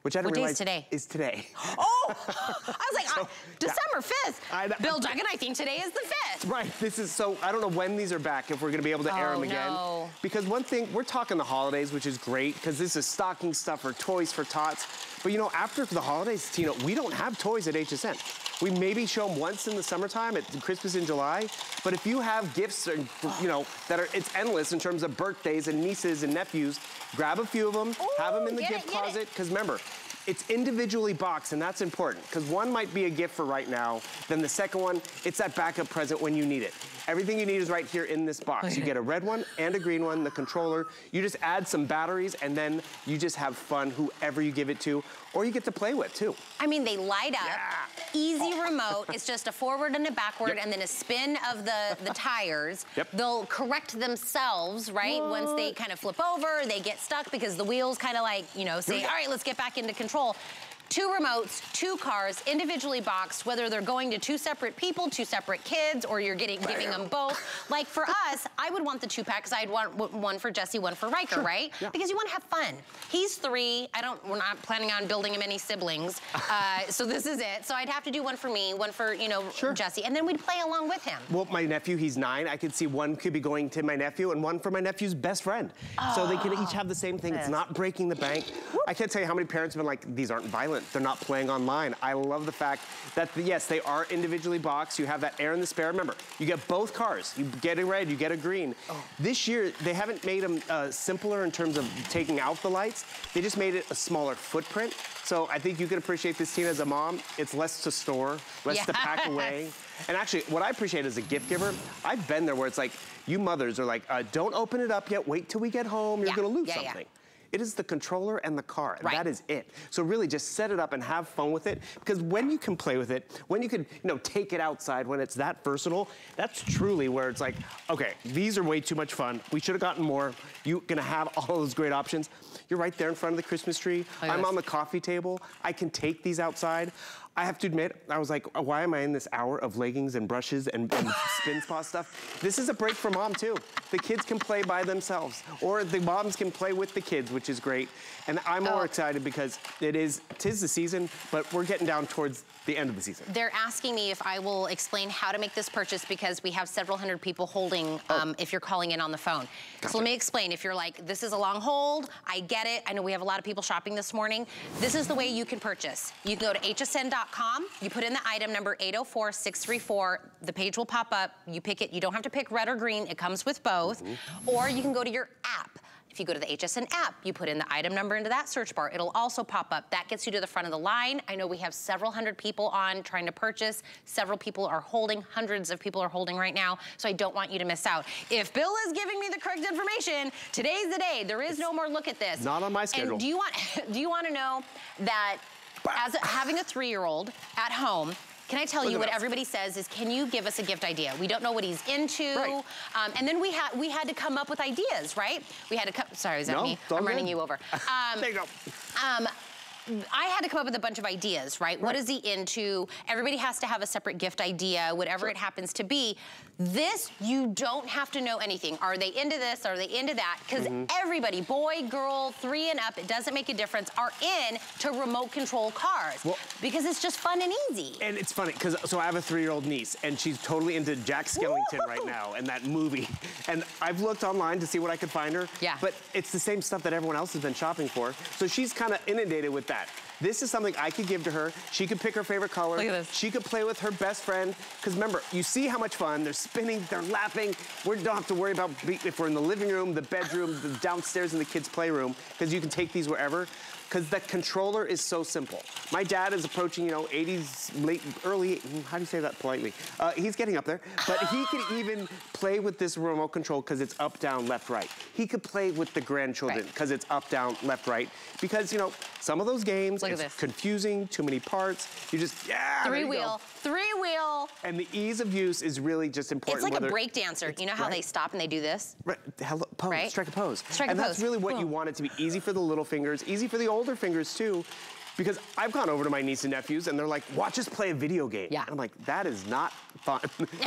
Which I didn't realize is today. Oh, I was like, so, December 5th. Bill Duggan, I think today is the 5th. Right, this is so, I don't know when these are back, if we're gonna be able to air them again. Because one thing, we're talking the holidays, which is great, because this is stocking stuffer, toys for tots. But you know, after the holidays, Tina, we don't have toys at HSN. We maybe show them once in the summertime, at Christmas in July. But if you have gifts, or, you know, that are, it's endless in terms of birthdays and nieces and nephews, grab a few of them, have them in the gift closet, because remember, it's individually boxed, and that's important, because one might be a gift for right now, then the second one, it's that backup present when you need it. Everything you need is right here in this box. You get a red one and a green one, the controller. You just add some batteries, and then you just have fun, whoever you give it to. Or you get to play with, too. I mean, they light up. Yeah. Easy remote. It's just a forward and a backward and then a spin of the tires. Yep. They'll correct themselves, right? What? Once they kind of flip over, they get stuck because the wheels kind of like, you know, say, all right, let's get back into control. 2 remotes, 2 cars, individually boxed, whether they're going to 2 separate people, 2 separate kids, or you're giving them both. Like for us, I would want the 2-pack because I'd want one for Jesse, one for Riker, right? Yeah. Because you want to have fun. He's 3. We're not planning on building him any siblings. So this is it. So I'd have to do one for me, one for, you know, Jesse, and then we'd play along with him. Well, my nephew, he's 9. I could see one could be going to my nephew and one for my nephew's best friend. Oh, so they can each have the same thing. It's not breaking the bank. I can't tell you how many parents have been like, these aren't violent. They're not playing online. I love the fact that, yes, they are individually boxed. You have that air in the spare. Remember, you get both cars. You get a red, you get a green. Oh. This year, they haven't made them simpler in terms of taking out the lights. They just made it a smaller footprint. So I think you can appreciate this, Tina, as a mom. It's less to store, less to pack away. And actually, what I appreciate as a gift giver, I've been there where it's like, you mothers are like, don't open it up yet. Wait till we get home. You're going to lose something. Yeah. It is the controller and the car, and that is it. So really just set it up and have fun with it, because when you can play with it, when you can, you know, take it outside, when it's that versatile, that's truly where it's like, okay, these are way too much fun. We should have gotten more. You're gonna have all those great options. You're right there in front of the Christmas tree. I'm on the coffee table. I can take these outside. I have to admit, I was like, why am I in this hour of leggings and brushes and spin spa stuff? This is a break for mom, too. The kids can play by themselves, or the moms can play with the kids, which is great. And I'm more excited because tis the season, but we're getting down towards the end of the season. They're asking me if I will explain how to make this purchase because we have several hundred people holding if you're calling in on the phone. Gotcha. So let me explain. If you're like, this is a long hold, I get it. I know we have a lot of people shopping this morning. This is the way you can purchase. You can go to hsn.com. You put in the item number 804634. The page will pop up. You pick it. You don't have to pick red or green. It comes with both. Or you can go to your app. If you go to the HSN app, you put in the item number into that search bar. It'll also pop up. That gets you to the front of the line. I know we have several hundred people on trying to purchase. Several people are holding. Hundreds of people are holding right now. So I don't want you to miss out. If Bill is giving me the correct information, today's the day. There is no more look at this. Not on my schedule. And do you want to know that as having a 3-year-old at home, can I tell you what everybody says is, can you give us a gift idea? We don't know what he's into. Right. And then we had to come up with ideas, right? We had to come, sorry, is that me? I'm running you over. There you go. I had to come up with a bunch of ideas, right? What is he into? Everybody has to have a separate gift idea, whatever it happens to be. This, you don't have to know anything. Are they into this? Are they into that? Because everybody, boy, girl, 3 and up, it doesn't make a difference, are in to remote control cars. Well, because it's just fun and easy. And it's funny, because so I have a 3-year-old niece, and she's totally into Jack Skellington right now and that movie. And I've looked online to see what I could find her. Yeah. But it's the same stuff that everyone else has been shopping for. So she's kind of inundated with that. This is something I could give to her. She could pick her favorite color. Look at this. She could play with her best friend. Because remember, you see how much fun. They're spinning, they're laughing. We don't have to worry about if we're in the living room, the bedroom, the downstairs in the kids' playroom, because you can take these wherever. Because the controller is so simple. My dad is approaching, you know, 80s, late, early, how do you say that politely? He's getting up there. But he can even play with this remote control because it's up, down, left, right. He could play with the grandchildren because it's up, down, left, right. Because, you know, some of those games, it's confusing, too many parts. You just, Three wheel. And the ease of use is really just important. It's like a break dancer. You know how they stop and they do this? Right, pose, strike a pose. Strike a pose. That's really what you want it to be. Easy for the little fingers, easy for the older fingers too, because I've gone over to my niece and nephews and they're like, watch us play a video game. Yeah. And I'm like, that is not fun.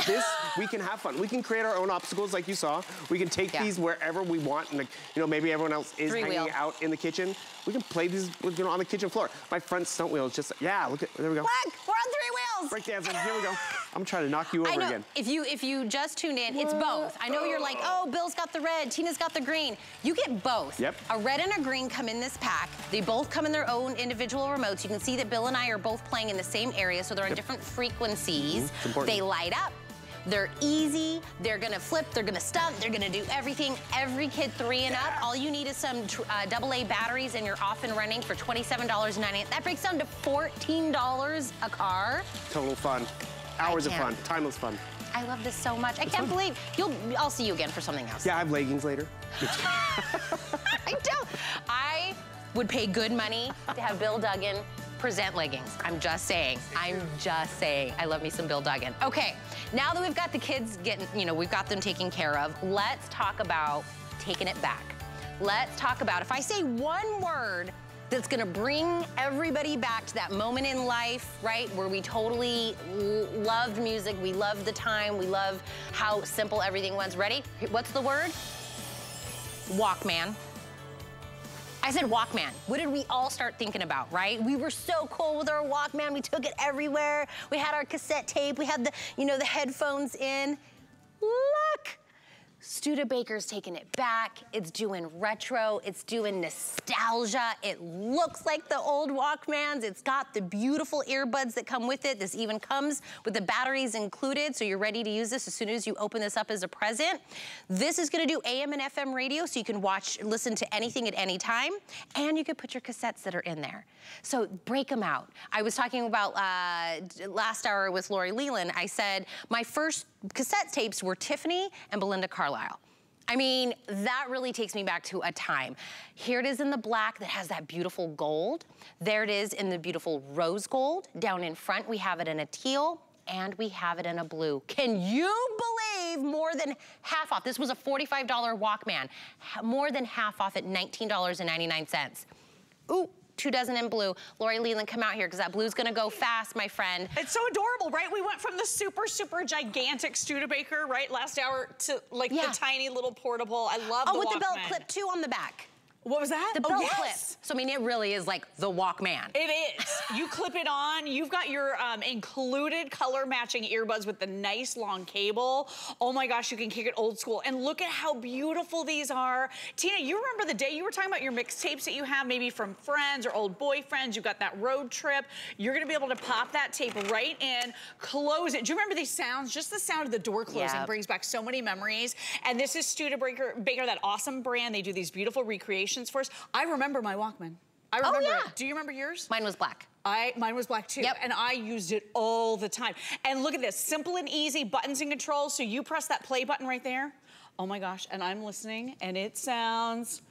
This, we can have fun. We can create our own obstacles like you saw. We can take these wherever we want. And like, you know, maybe everyone else is hanging out in the kitchen. We can play these, you know, on the kitchen floor. My front stunt wheel is just, look at, there we go. Look, we're on 3 wheels. Break dancing, here we go. I'm trying to knock you over again. If you just tuned in, it's both. I know you're like, oh, Bill's got the red, Tina's got the green. You get both. Yep. A red and a green come in this pack. They both come in their own individual remotes. You can see that Bill and I are both playing in the same area, so they're on different frequencies. They light up. They're easy, they're gonna flip, they're gonna stump, they're gonna do everything. Every kid 3 and up, all you need is some AA batteries and you're off and running for $27.98. That breaks down to $14 a car. Total fun. Hours of fun, timeless fun. I love this so much. It's fun. Believe, I'll see you again for something else. Yeah, I have leggings later. I don't. I would pay good money to have Bill Duggan present leggings. I'm just saying. I'm just saying. I love me some Bill Duggan. Okay, now that we've got the kids getting, you know, we've got them taken care of, let's talk about taking it back. Let's talk about, if I say one word that's gonna bring everybody back to that moment in life, right, where we totally loved music, we loved the time, we love how simple everything was. Ready? What's the word? Walkman. I said Walkman. What did we all start thinking about, right? We were so cool with our Walkman. We took it everywhere. We had our cassette tape. We had the, you know, the headphones in. Look! Studebaker's taking it back. It's doing retro. It's doing nostalgia. It looks like the old Walkmans. It's got the beautiful earbuds that come with it. This even comes with the batteries included, so you're ready to use this as soon as you open this up as a present. This is gonna do AM and FM radio, so you can watch, listen to anything at any time, and you can put your cassettes that are in there. So break them out. I was talking about last hour with Lori Leland. I said, my first cassette tapes were Tiffany and Belinda Carlisle. I mean, that really takes me back to a time. Here it is in the black that has that beautiful gold. There it is in the beautiful rose gold. Down in front, we have it in a teal, and we have it in a blue. Can you believe more than half off? This was a $45 Walkman. More than half off at $19.99. Ooh. 2 dozen in blue. Lori Leland, come out here, because that blue's gonna go fast, my friend. It's so adorable, right? We went from the super, super gigantic Studebaker, right, last hour, to like the tiny little portable. I love the Walkman. Oh, with the belt clip too on the back. What was that? The belt clip. So I mean, it really is like the Walkman. It is. You clip it on. You've got your included color matching earbuds with the nice long cable. Oh my gosh, you can kick it old school. And look at how beautiful these are. Tina, you remember the day you were talking about your mixtapes that you have, maybe from friends or old boyfriends. You've got that road trip. You're going to be able to pop that tape right in, close it. Do you remember these sounds? Just the sound of the door closing brings back so many memories. And this is Studebaker, that awesome brand. They do these beautiful recreations for us. I remember my Walkman. I remember it. Do you remember yours? Mine was black. Mine was black too, and I used it all the time. And look at this, simple and easy, buttons and controls. So you press that play button right there. Oh my gosh, and I'm listening, and it sounds...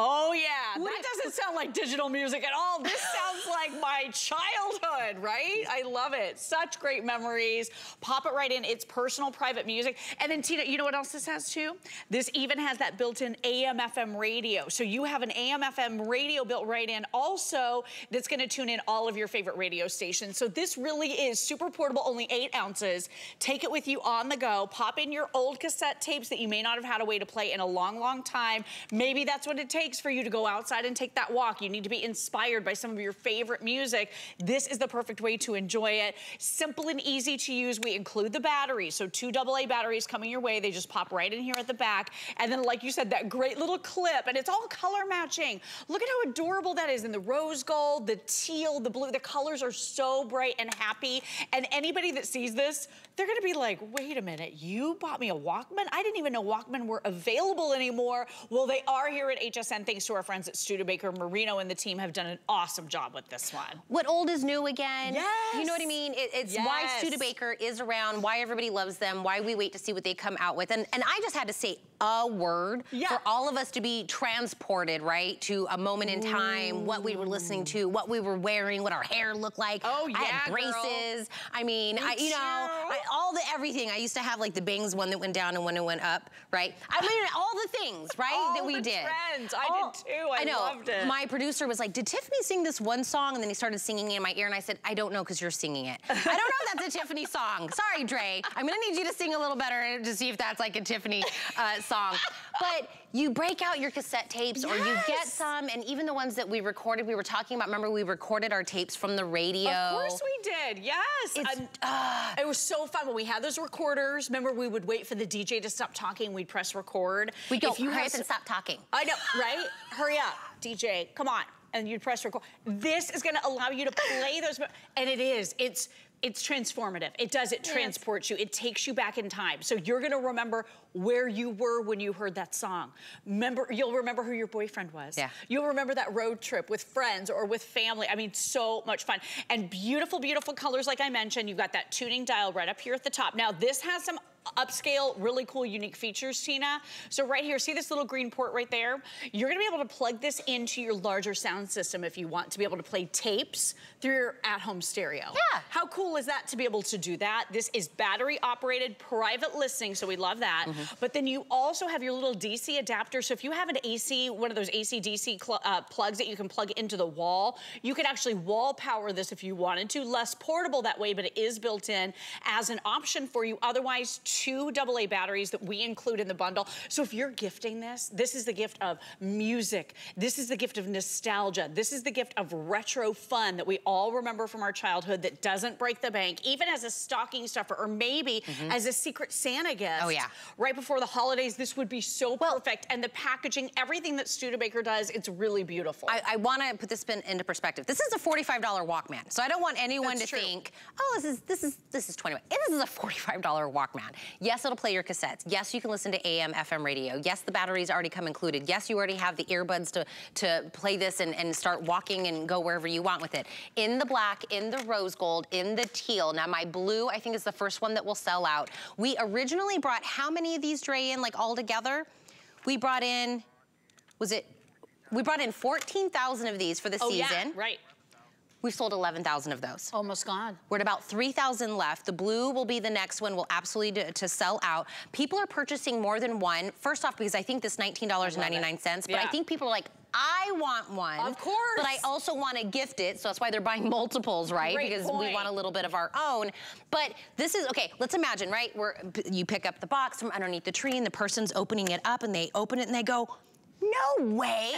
Oh yeah, that doesn't sound like digital music at all. This sounds like my childhood, right? I love it. Such great memories. Pop it right in. It's personal, private music. And then Tina, you know what else this has too? This even has that built-in AM/FM radio. So you have an AM/FM radio built right in also that's gonna tune in all of your favorite radio stations. So this really is super portable, only 8 ounces. Take it with you on the go. Pop in your old cassette tapes that you may not have had a way to play in a long, long time. Maybe that's what it takes for you to go outside and take that walk. You need to be inspired by some of your favorite music. This is the perfect way to enjoy it. Simple and easy to use. We include the batteries. So 2 AA batteries coming your way. They just pop right in here at the back. And then like you said, that great little clip, and it's all color matching. Look at how adorable that is in the rose gold, the teal, the blue. The colors are so bright and happy. And anybody that sees this, they're gonna be like, wait a minute, you bought me a Walkman? I didn't even know Walkman were available anymore. Well, they are here at HSN. And thanks to our friends at Studebaker, Marino and the team have done an awesome job with this one. What old is new again. Yes. You know what I mean? It's why Studebaker is around, why everybody loves them, why we wait to see what they come out with. And I just had to say a word for all of us to be transported, right, to a moment in time, what we were listening to, what we were wearing, what our hair looked like. Oh, yeah, I had braces. Girl. I mean, everything. I used to have like the bangs, one that went down and one that went up, right? I mean, all the things, right, that we did. Trends. I did too, I loved it. My producer was like, did Tiffany sing this one song? And then he started singing it in my ear, and I said, I don't know, because you're singing it. I don't know if that's a Tiffany song. Sorry, Dre. I'm gonna need you to sing a little better to see if that's like a Tiffany song. But you break out your cassette tapes, or you get some, and even the ones that we recorded, we were talking about, remember we recorded our tapes from the radio. Of course we did, it was so fun when we had those recorders. Remember, we would wait for the DJ to stop talking, we'd press record. We'd go, hurry up and stop talking. I know, right? Hurry up, DJ, come on. And you'd press record. This is gonna allow you to play those, and it is, it's transformative. It does, it transports you. It takes you back in time. So you're gonna remember where you were when you heard that song. Remember, you'll remember who your boyfriend was. Yeah. You'll remember that road trip with friends or with family. I mean, so much fun. And beautiful, beautiful colors, like I mentioned. You've got that tuning dial right up here at the top. Now, this has some upscale, really cool, unique features, Tina. So right here, see this little green port right there? You're gonna be able to plug this into your larger sound system if you want to be able to play tapes through your at-home stereo. Yeah. How cool is that to be able to do that? This is battery operated, private listening, so we love that. Mm-hmm. But then you also have your little DC adapter. So if you have an AC, one of those AC DC plugs that you can plug into the wall, you could actually wall power this if you wanted to. Less portable that way, but it is built in as an option for you. Otherwise, 2 AA batteries that we include in the bundle. So if you're gifting this, this is the gift of music. This is the gift of nostalgia. This is the gift of retro fun that we all remember from our childhood that doesn't break the bank, even as a stocking stuffer or maybe as a Secret Santa gift. Oh, yeah. Right before the holidays, this would be so perfect. And the packaging, everything that Studebaker does, it's really beautiful. I want to put this into perspective. This is a $45 Walkman. So I don't want anyone to think, oh, this is $20. This is a $45 Walkman. Yes, it'll play your cassettes. Yes, you can listen to AM, FM radio. Yes, the batteries already come included. Yes, you already have the earbuds to play this and start walking and go wherever you want with it. In the black, in the rose gold, in the teal. Now my blue, I think, is the first one that will sell out. We originally brought how many of these, Dre, in like all together? We brought in, we brought in 14,000 of these for the season. Yeah, right. We've sold 11,000 of those. Almost gone. We're at about 3,000 left. The blue will be the next one. We'll absolutely to sell out. People are purchasing more than one. First off, because I think this $19.99, but I think people are like, I want one. Of course. But I also want to gift it, so that's why they're buying multiples, right? Because we want a little bit of our own. But this is, okay, let's imagine, right? You pick up the box from underneath the tree and the person's opening it up and they open it and they go, no way.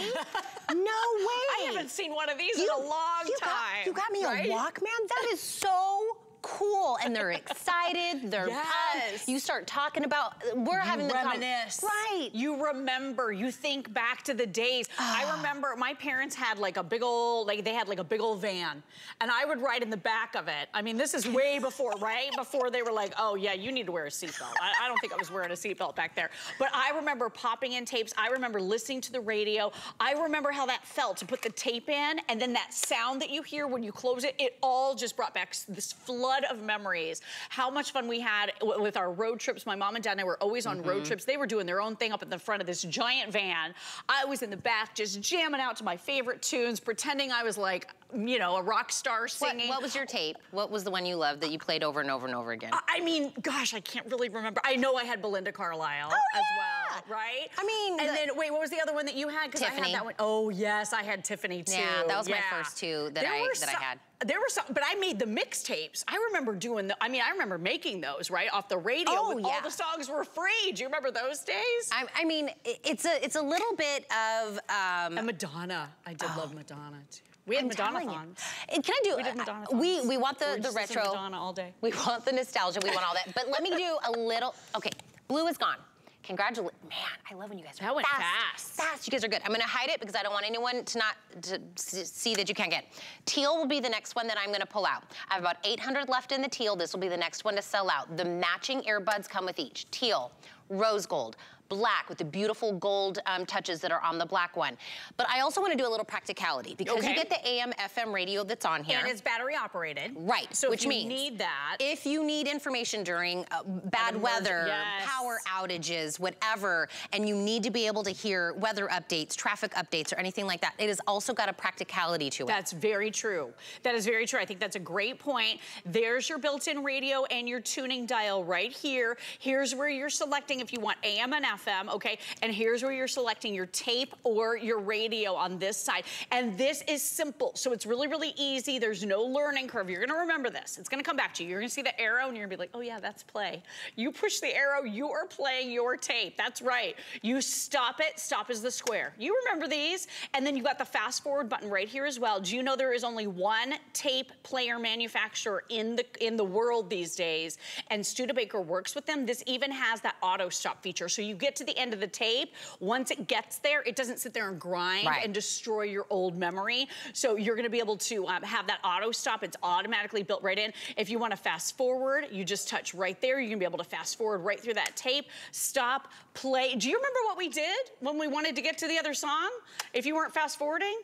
No way. I haven't seen one of these in a long time. You got me a Walkman? That is so cool. And they're excited. They're pumped. You start talking about, you reminisce. Right. You remember. You think back to the days. I remember my parents had like a big old, they had like a big old van. And I would ride in the back of it. I mean, this is way before, right? Before they were like, oh yeah, you need to wear a seatbelt. I don't think I was wearing a seatbelt back there. But I remember popping in tapes. I remember listening to the radio. I remember how that felt to put the tape in. And then that sound that you hear when you close it, it all just brought back this flood of memories. How much fun we had with our road trips. My mom and dad and I were always on road trips. They were doing their own thing up in the front of this giant van. I was in the back just jamming out to my favorite tunes, pretending I was like, you know, a rock star singing. What was your tape? What was the one you loved that you played over and over and over again? I mean, gosh, I can't really remember. I know I had Belinda Carlisle as well, right? I mean, and then wait, what was the other one that you had? Because I had that one. Oh yes, I had Tiffany too. Yeah, that was my first two that I had. There were some, but I made the mixtapes. I remember doing the, I mean, I remember making those, right? Off the radio, all the songs were free. Do you remember those days? I mean, it's a little bit of... And Madonna. I did love Madonna, too. We had Madonna-thons. Can I do... We did Madonna-thons. We want the retro... Madonna all day. We want the nostalgia. We want all that. But let me do a little... Okay, blue is gone. Congratulations. Man, I love when you guys are fast. You guys are good. I'm gonna hide it because I don't want anyone to see that you can't get. Teal will be the next one that I'm gonna pull out. I have about 800 left in the teal. This will be the next one to sell out. The matching earbuds come with each. Teal, rose gold, black with the beautiful gold touches that are on the black one. But I also want to do a little practicality because you get the AM, FM radio that's on here. And it's battery operated. Right, so which means you need that. If you need information during bad weather, power outages, whatever, and you need to be able to hear weather updates, traffic updates, or anything like that, it has also got a practicality to it. That's very true. That is very true. I think that's a great point. There's your built-in radio and your tuning dial right here. Here's where you're selecting if you want AM and FM. Okay, and here's where you're selecting your tape or your radio on this side. And this is simple, so it's really, really easy. There's no learning curve. You're gonna remember this. It's gonna come back to you. You're gonna see the arrow and you're gonna be like, oh yeah, that's play. You push the arrow, you're playing your tape. That's right. You stop it, stop is the square. You remember these, and then you got the fast forward button right here as well. Do you know there is only one tape player manufacturer in the world these days, and Studebaker works with them? This even has that auto stop feature, so you get to the end of the tape. Once it gets there, it doesn't sit there and grind and destroy your old memory. So you're gonna be able to have that auto stop. It's automatically built right in. If you wanna fast forward, you just touch right there. You're gonna be able to fast forward right through that tape. Stop, play. Do you remember what we did when we wanted to get to the other song? If you weren't fast forwarding?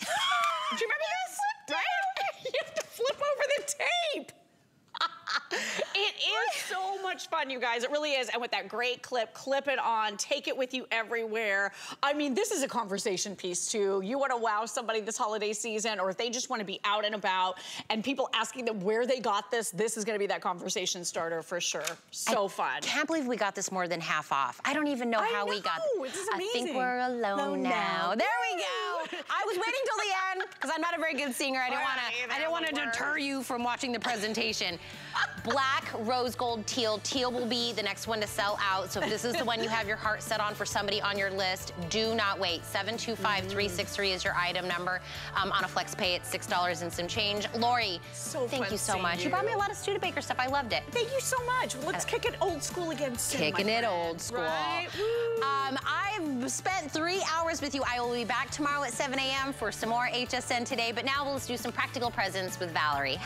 Do you remember this? Right? You have to flip over the tape. It is so much fun. on, you guys. It really is. And with that great clip, clip it on. Take it with you everywhere. I mean, this is a conversation piece, too. You want to wow somebody this holiday season, or if they just want to be out and about, and people asking them where they got this, this is going to be that conversation starter for sure. So fun. Can't believe we got this more than half off. I don't even know how we got this. Is amazing. I think we're alone now. There we go. I was waiting till the end because I'm not a very good singer. I didn't want to deter you from watching the presentation. Black, rose gold, teal. Teal will be the next one to sell out. So if this is the one you have your heart set on for somebody on your list, do not wait. 725-363 is your item number. On a flex pay, it's $6 and some change. Lori, thank you so much. You brought me a lot of Studebaker stuff. I loved it. Thank you so much. Let's kick it old school again soon. Kicking it old school. Right? I've spent 3 hours with you. I will be back tomorrow at 7 a.m. for some more HSN Today. But now let's do some practical presents with Valerie.